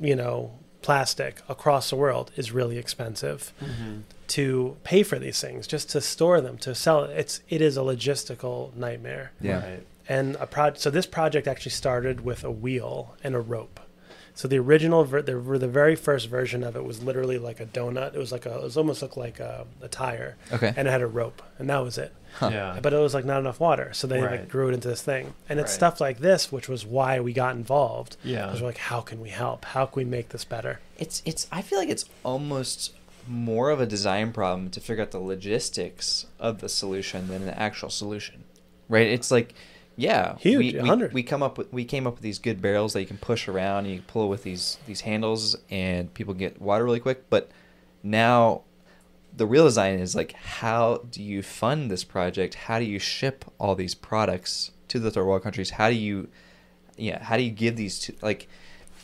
you know, plastic across the world is really expensive. Mm-hmm. To pay for these things, just to store them, to sell it, it's it is a logistical nightmare. Yeah. Right. And a pro- so this project actually started with a wheel and a rope. So the original, ver- the, the very first version of it was literally like a donut. It was like a, it was almost looked like a, a tire. Okay. And it had a rope, and that was it. Huh. Yeah. But it was like not enough water, so they right. like grew it into this thing. And it's right. stuff like this, which was why we got involved. Yeah. Because we're like, how can we help? How can we make this better? It's it's. I feel like it's almost more of a design problem to figure out the logistics of the solution than the actual solution, right? It's like. Yeah, huge. We, we, we come up with we came up with these good barrels that you can push around and you can pull with these these handles, and people get water really quick. But now the real design is like, how do you fund this project? How do you ship all these products to the third world countries? How do you, yeah, how do you give these to, like,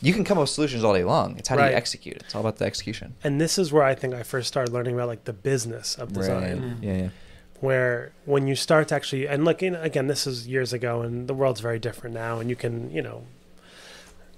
you can come up with solutions all day long. It's how right. do you execute it? It's all about the execution. And this is where I think I first started learning about like the business of design. Right. Mm. Yeah, yeah. Where when you start to actually, and look, you know, again, this is years ago, and the world's very different now, and you can, you know,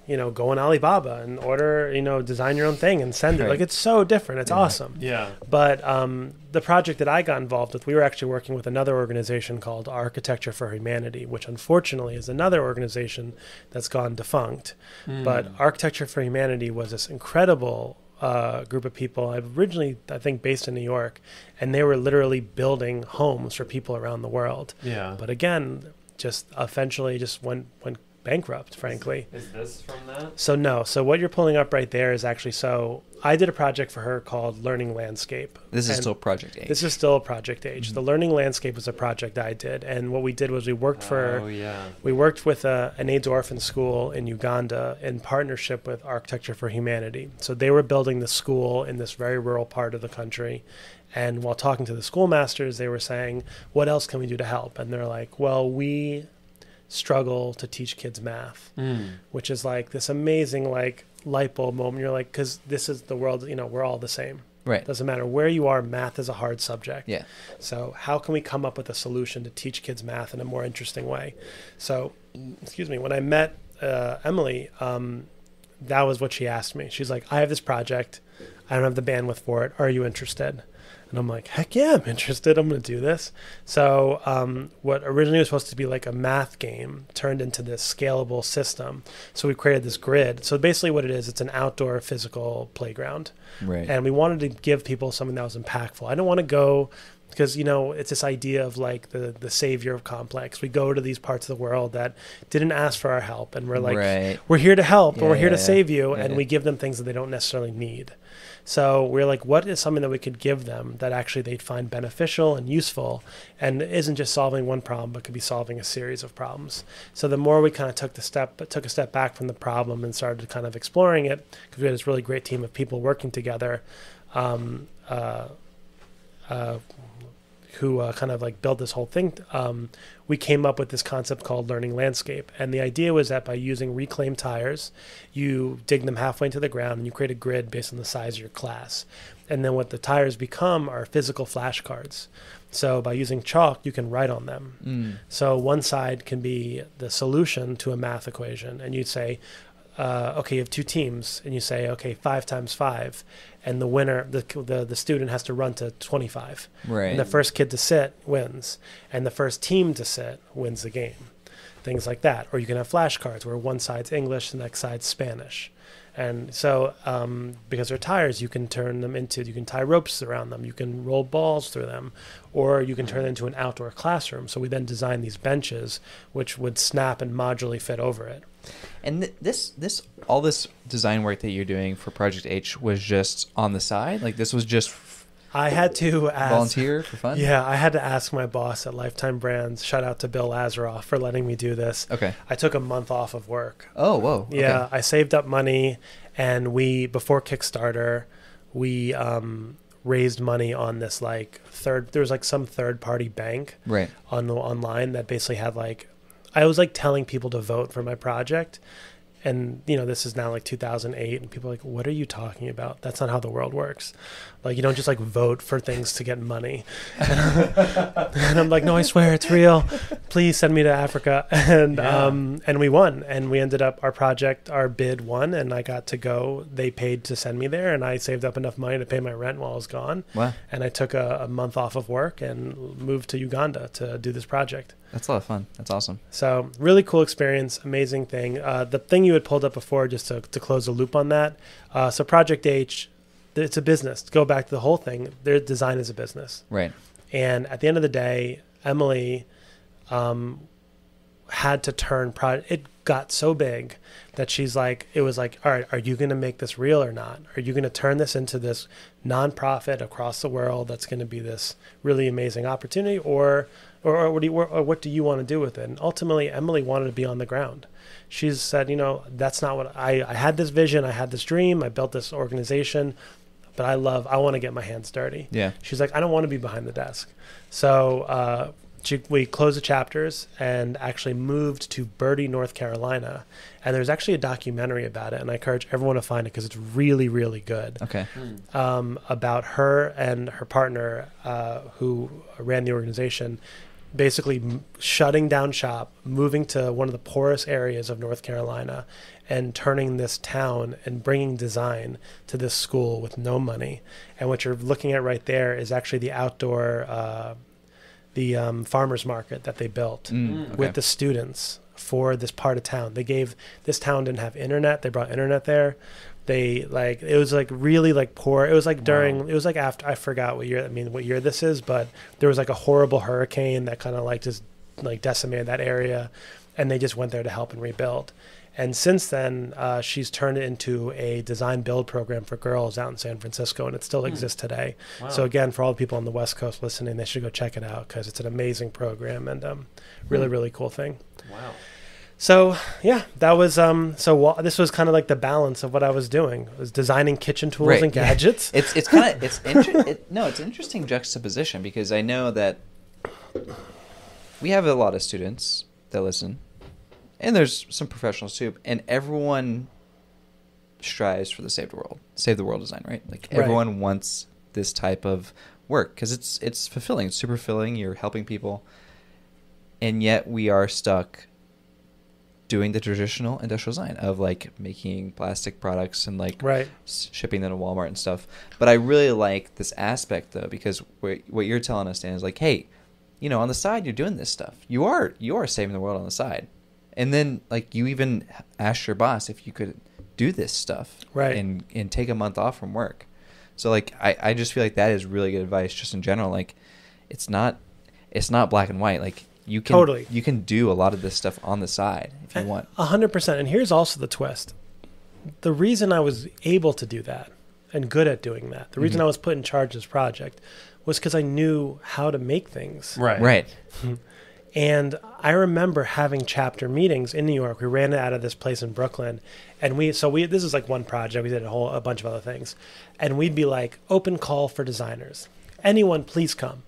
you know, go on Alibaba and order, you know, design your own thing and send it. Right. Like, it's so different. It's yeah. awesome. Yeah. But um, the project that I got involved with, we were actually working with another organization called Architecture for Humanity, which unfortunately is another organization that's gone defunct. Mm. But Architecture for Humanity was this incredible Uh, group of people originally, I think, based in New York, and they were literally building homes for people around the world. Yeah. But again, just eventually just went went bankrupt, frankly. Is, is this from that? So no. So what you're pulling up right there is actually, so I did a project for her called Learning Landscape. This is still Project H. This is still Project H. Mm-hmm. The Learning Landscape was a project I did, and what we did was we worked for, oh, yeah. we worked with a, an AIDS orphan school in Uganda in partnership with Architecture for Humanity. So they were building the school in this very rural part of the country. And while talking to the schoolmasters, they were saying, what else can we do to help? And they're like, well, we struggle to teach kids math, mm. which is like this amazing like light bulb moment. You're like, because this is the world, you know, we're all the same. Right. Doesn't matter where you are, math is a hard subject. Yeah. So how can we come up with a solution to teach kids math in a more interesting way? So, excuse me, when I met uh, Emily, um, that was what she asked me. She's like, I have this project. I don't have the bandwidth for it. Are you interested? And I'm like, heck yeah, I'm interested. I'm going to do this. So um, what originally was supposed to be like a math game turned into this scalable system. So we created this grid. So basically what it is, it's an outdoor physical playground. Right. And we wanted to give people something that was impactful. I don't want to go, because, you know, it's this idea of like the, the savior complex. We go to these parts of the world that didn't ask for our help. And we're like, right. we're here to help, yeah, and we're here yeah, to save you. Yeah. And we give them things that they don't necessarily need. So we're like, what is something that we could give them that actually they'd find beneficial and useful, and isn't just solving one problem, but could be solving a series of problems. So the more we kind of took the step, took a step back from the problem and started kind of exploring it, because we had this really great team of people working together, um, uh, uh, who uh, kind of like built this whole thing. Um, we came up with this concept called Learning Landscape. And the idea was that by using reclaimed tires, you dig them halfway into the ground and you create a grid based on the size of your class. And then what the tires become are physical flashcards. So by using chalk, you can write on them. Mm. So one side can be the solution to a math equation. And you'd say, uh, okay, you have two teams. And you say, okay, five times five. And the winner, the, the the student has to run to twenty-five. Right. And the first kid to sit wins. And the first team to sit wins the game. Things like that. Or you can have flashcards where one side's English, the next side's Spanish. And so um, because they're tires, you can turn them into, you can tie ropes around them. You can roll balls through them. Or you can turn it into an outdoor classroom. So we then designed these benches, which would snap and modularly fit over it. And th- this, this, all this design work that you're doing for Project H was just on the side? Like, this was just f- I had to ask, volunteer for fun? Yeah, I had to ask my boss at Lifetime Brands, shout out to Bill Lazaroff, for letting me do this. Okay. I took a month off of work. Oh, whoa. Okay. Yeah, I saved up money, and we, before Kickstarter, we um, raised money on this, like, third, there was, like, some third-party bank right. on the online that basically had, like, I was like telling people to vote for my project, and you know, this is now like two thousand eight, and people are like, what are you talking about? That's not how the world works. Like, you don't just like vote for things to get money. And I'm like, no, I swear it's real. Please send me to Africa. And yeah. um, and we won, and we ended up, our project, our bid won, and I got to go. They paid to send me there, and I saved up enough money to pay my rent while I was gone. Wow. And I took a, a month off of work and moved to Uganda to do this project. That's a lot of fun. That's awesome. So really cool experience, amazing thing. Uh, the thing you had pulled up before, just to, to close the loop on that. Uh, so Project H, it's a business. To go back to the whole thing, their design is a business. Right. And at the end of the day, Emily um, had to turn Project. It got so big that she's like, it was like, all right, are you going to make this real or not? Are you going to turn this into this nonprofit across the world that's going to be this really amazing opportunity, or or, or what do you, or, or what do you want to do with it? And ultimately, Emily wanted to be on the ground. She said, you know, that's not what I, I had this vision. I had this dream. I built this organization, but I love, I want to get my hands dirty. Yeah. She's like, I don't want to be behind the desk. So, uh, She, we closed the chapters and actually moved to Birdie, North Carolina. And there's actually a documentary about it. And I encourage everyone to find it because it's really, really good. Okay. Mm. Um, about her and her partner uh, who ran the organization, basically m shutting down shop, moving to one of the poorest areas of North Carolina and turning this town and bringing design to this school with no money. And what you're looking at right there is actually the outdoor... Uh, the um, farmer's market that they built mm, okay. with the students for this part of town. They gave, this town didn't have internet. They brought internet there. They like, it was like really like poor. It was like during, wow. it was like after, I forgot what year, I mean, what year this is, but there was like a horrible hurricane that kind of like just like decimated that area. And they just went there to help and rebuild. And since then, uh, she's turned it into a design build program for girls out in San Francisco, and it still exists today. Wow. So again, for all the people on the West Coast listening, they should go check it out because it's an amazing program and um, really, really cool thing. Wow. So yeah, that was um. So this was kind of like the balance of what I was doing. I was designing kitchen tools right. and gadgets. Yeah. It's it's kind of it's it, no, it's an interesting juxtaposition because I know that we have a lot of students that listen. And there's some professionals too, and everyone strives for the save the world, save the world design, right? Like right. everyone wants this type of work because it's it's fulfilling, it's super fulfilling. You're helping people, and yet we are stuck doing the traditional industrial design of like making plastic products and like right. shipping them to Walmart and stuff. But I really like this aspect though because what what you're telling us, Dan, is like, hey, you know, on the side you're doing this stuff. You are you are saving the world on the side. And then, like, you even asked your boss if you could do this stuff right. and, and take a month off from work. So, like, I, I just feel like that is really good advice just in general. Like, it's not it's not black and white. Like, you can, totally. you can do a lot of this stuff on the side if you want. A hundred percent. And here's also the twist. The reason I was able to do that and good at doing that, the reason mm-hmm. I was put in charge of this project was because I knew how to make things. Right. Right. And I remember having chapter meetings in New York. We ran it out of this place in Brooklyn. And we, so we, this is like one project. We did a whole, a bunch of other things. And we'd be like, open call for designers. Anyone, please come.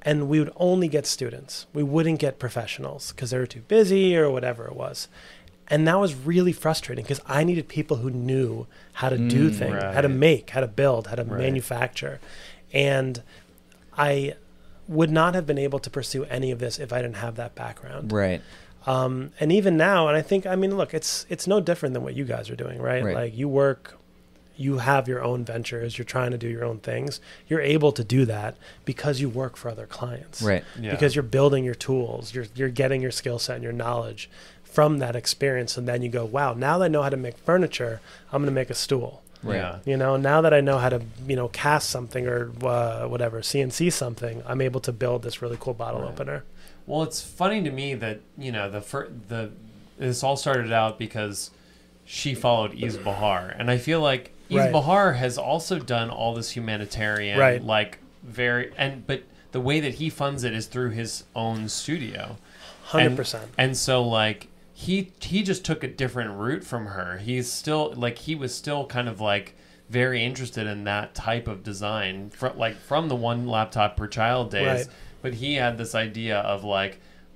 And we would only get students. We wouldn't get professionals because they were too busy or whatever it was. And that was really frustrating because I needed people who knew how to mm, do things, right. how to make, how to build, how to right. manufacture. And I... would not have been able to pursue any of this if I didn't have that background. Right. Um, and even now, and I think, I mean, look, it's it's no different than what you guys are doing, right? right? Like you work, you have your own ventures, you're trying to do your own things. You're able to do that because you work for other clients. Right. Yeah. Because you're building your tools, you're, you're getting your skill set and your knowledge from that experience. And then you go, wow, now that I know how to make furniture, I'm gonna make a stool. Right. Yeah. You know, now that I know how to, you know, cast something or uh, whatever, C N C something, I'm able to build this really cool bottle right. opener. Well, it's funny to me that, you know, the fir the this all started out because she followed Yves Behar. And I feel like Yves right. Behar has also done all this humanitarian, right. like very, and but the way that he funds it is through his own studio. one hundred percent. And, and so like, He he just took a different route from her. He's still like he was still kind of like very interested in that type of design, from, like from the one laptop per child days. Right. But he had this idea of like,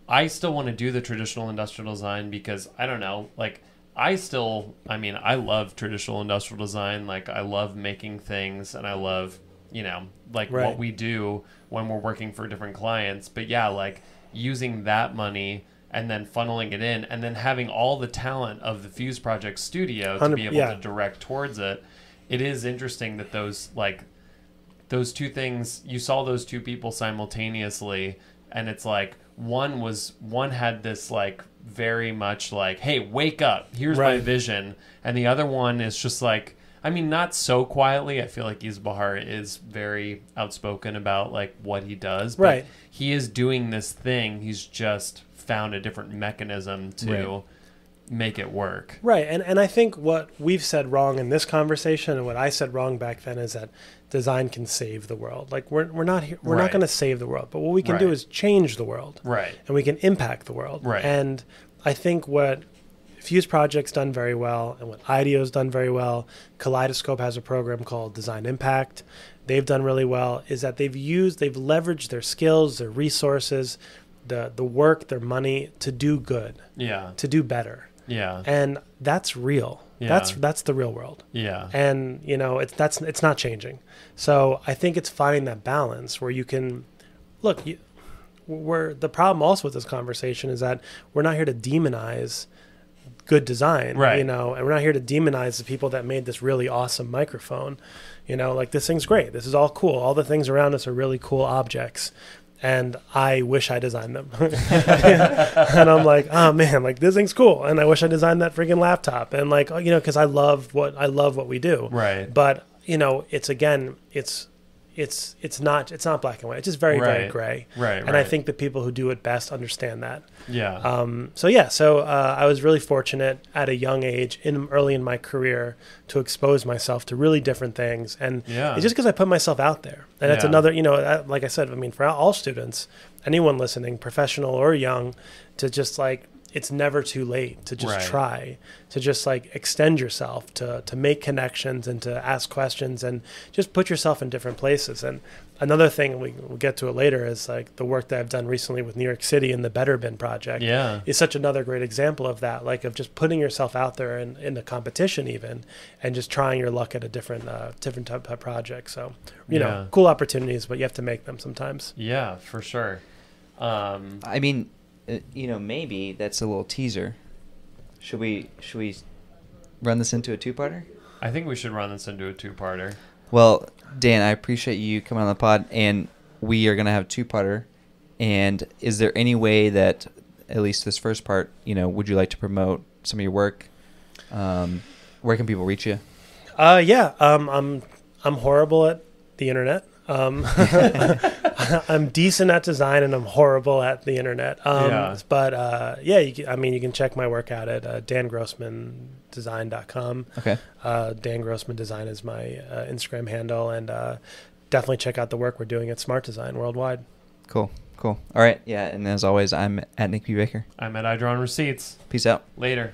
I still want to do the traditional industrial design because I don't know, like I still, I mean, I love traditional industrial design. Like I love making things and I love, you know, like right. what we do when we're working for different clients. But yeah, like using that money and then funneling it in, and then having all the talent of the Fuse Project studio to be able yeah. to direct towards it. It is interesting that those like those two things, you saw those two people simultaneously and it's like one was one had this like very much like, hey, wake up, here's right. my vision, and the other one is just like, I mean, not so quietly. I feel like Yves Behar is very outspoken about like what he does, but right. he is doing this thing. He's just found a different mechanism to right. make it work. Right. And and I think what we've said wrong in this conversation and what I said wrong back then is that design can save the world. Like we're we're not here, we're right. not going to save the world, but what we can right. do is change the world. Right. And we can impact the world. Right. And I think what Fuse Project's done very well, and what IDEO's done very well, Kaleidoscope has a program called Design Impact, they've done really well, is that they've used, they've leveraged their skills, their resources, the the work, their money to do good, yeah, to do better. Yeah. And that's real. Yeah. That's that's the real world. Yeah. And, you know, it's that's it's not changing. So I think it's finding that balance where you can, look, you, we're, the problem also with this conversation is that we're not here to demonize good design, right. you know, and we're not here to demonize the people that made this really awesome microphone, you know, like this thing's great. This is all cool. All the things around us are really cool objects. And I wish I designed them. And I'm like, oh man, like this thing's cool. And I wish I designed that freaking laptop. And like, you know, cause I love what, I love what we do. Right. But you know, it's, again, it's, it's, it's not, it's not black and white. It's just very, right. very gray. Right. And right. I think the people who do it best understand that. Yeah. Um, so yeah, so uh, I was really fortunate at a young age, in early in my career, to expose myself to really different things. And yeah. it's just because I put myself out there. And yeah. it's another, you know, that, like I said, I mean, for all students, anyone listening, professional or young, to just like, it's never too late to just right. try, to just like extend yourself, to to make connections and to ask questions and just put yourself in different places. And another thing, we, we'll get to it later, is like the work that I've done recently with New York City and the Better Bin Project yeah. is such another great example of that, like of just putting yourself out there in, in the competition even, and just trying your luck at a different uh, different type of project. So, you yeah. know, cool opportunities, but you have to make them sometimes. Yeah, for sure. Um, I mean... Uh, you know, maybe that's a little teaser. Should we should we run this into a two-parter? I think we should run this into a two-parter. Well, Dan, I appreciate you coming on the pod, and we are going to have a two-parter. And is there any way that, at least this first part, you know, would you like to promote some of your work? Um, where can people reach you? Uh, yeah, um, I'm I'm horrible at the internet. Um, I'm decent at design and I'm horrible at the internet. Um, yeah. But uh, yeah, you can, I mean, you can check my work out at uh, dan grossman design dot com. Okay. Uh, Dan Grossman Design is my uh, Instagram handle, and uh, definitely check out the work we're doing at Smart Design worldwide. Cool. Cool. All right. Yeah. And as always, I'm at Nick B. Baker. I'm at iDrawn Receipts. Peace out. Later.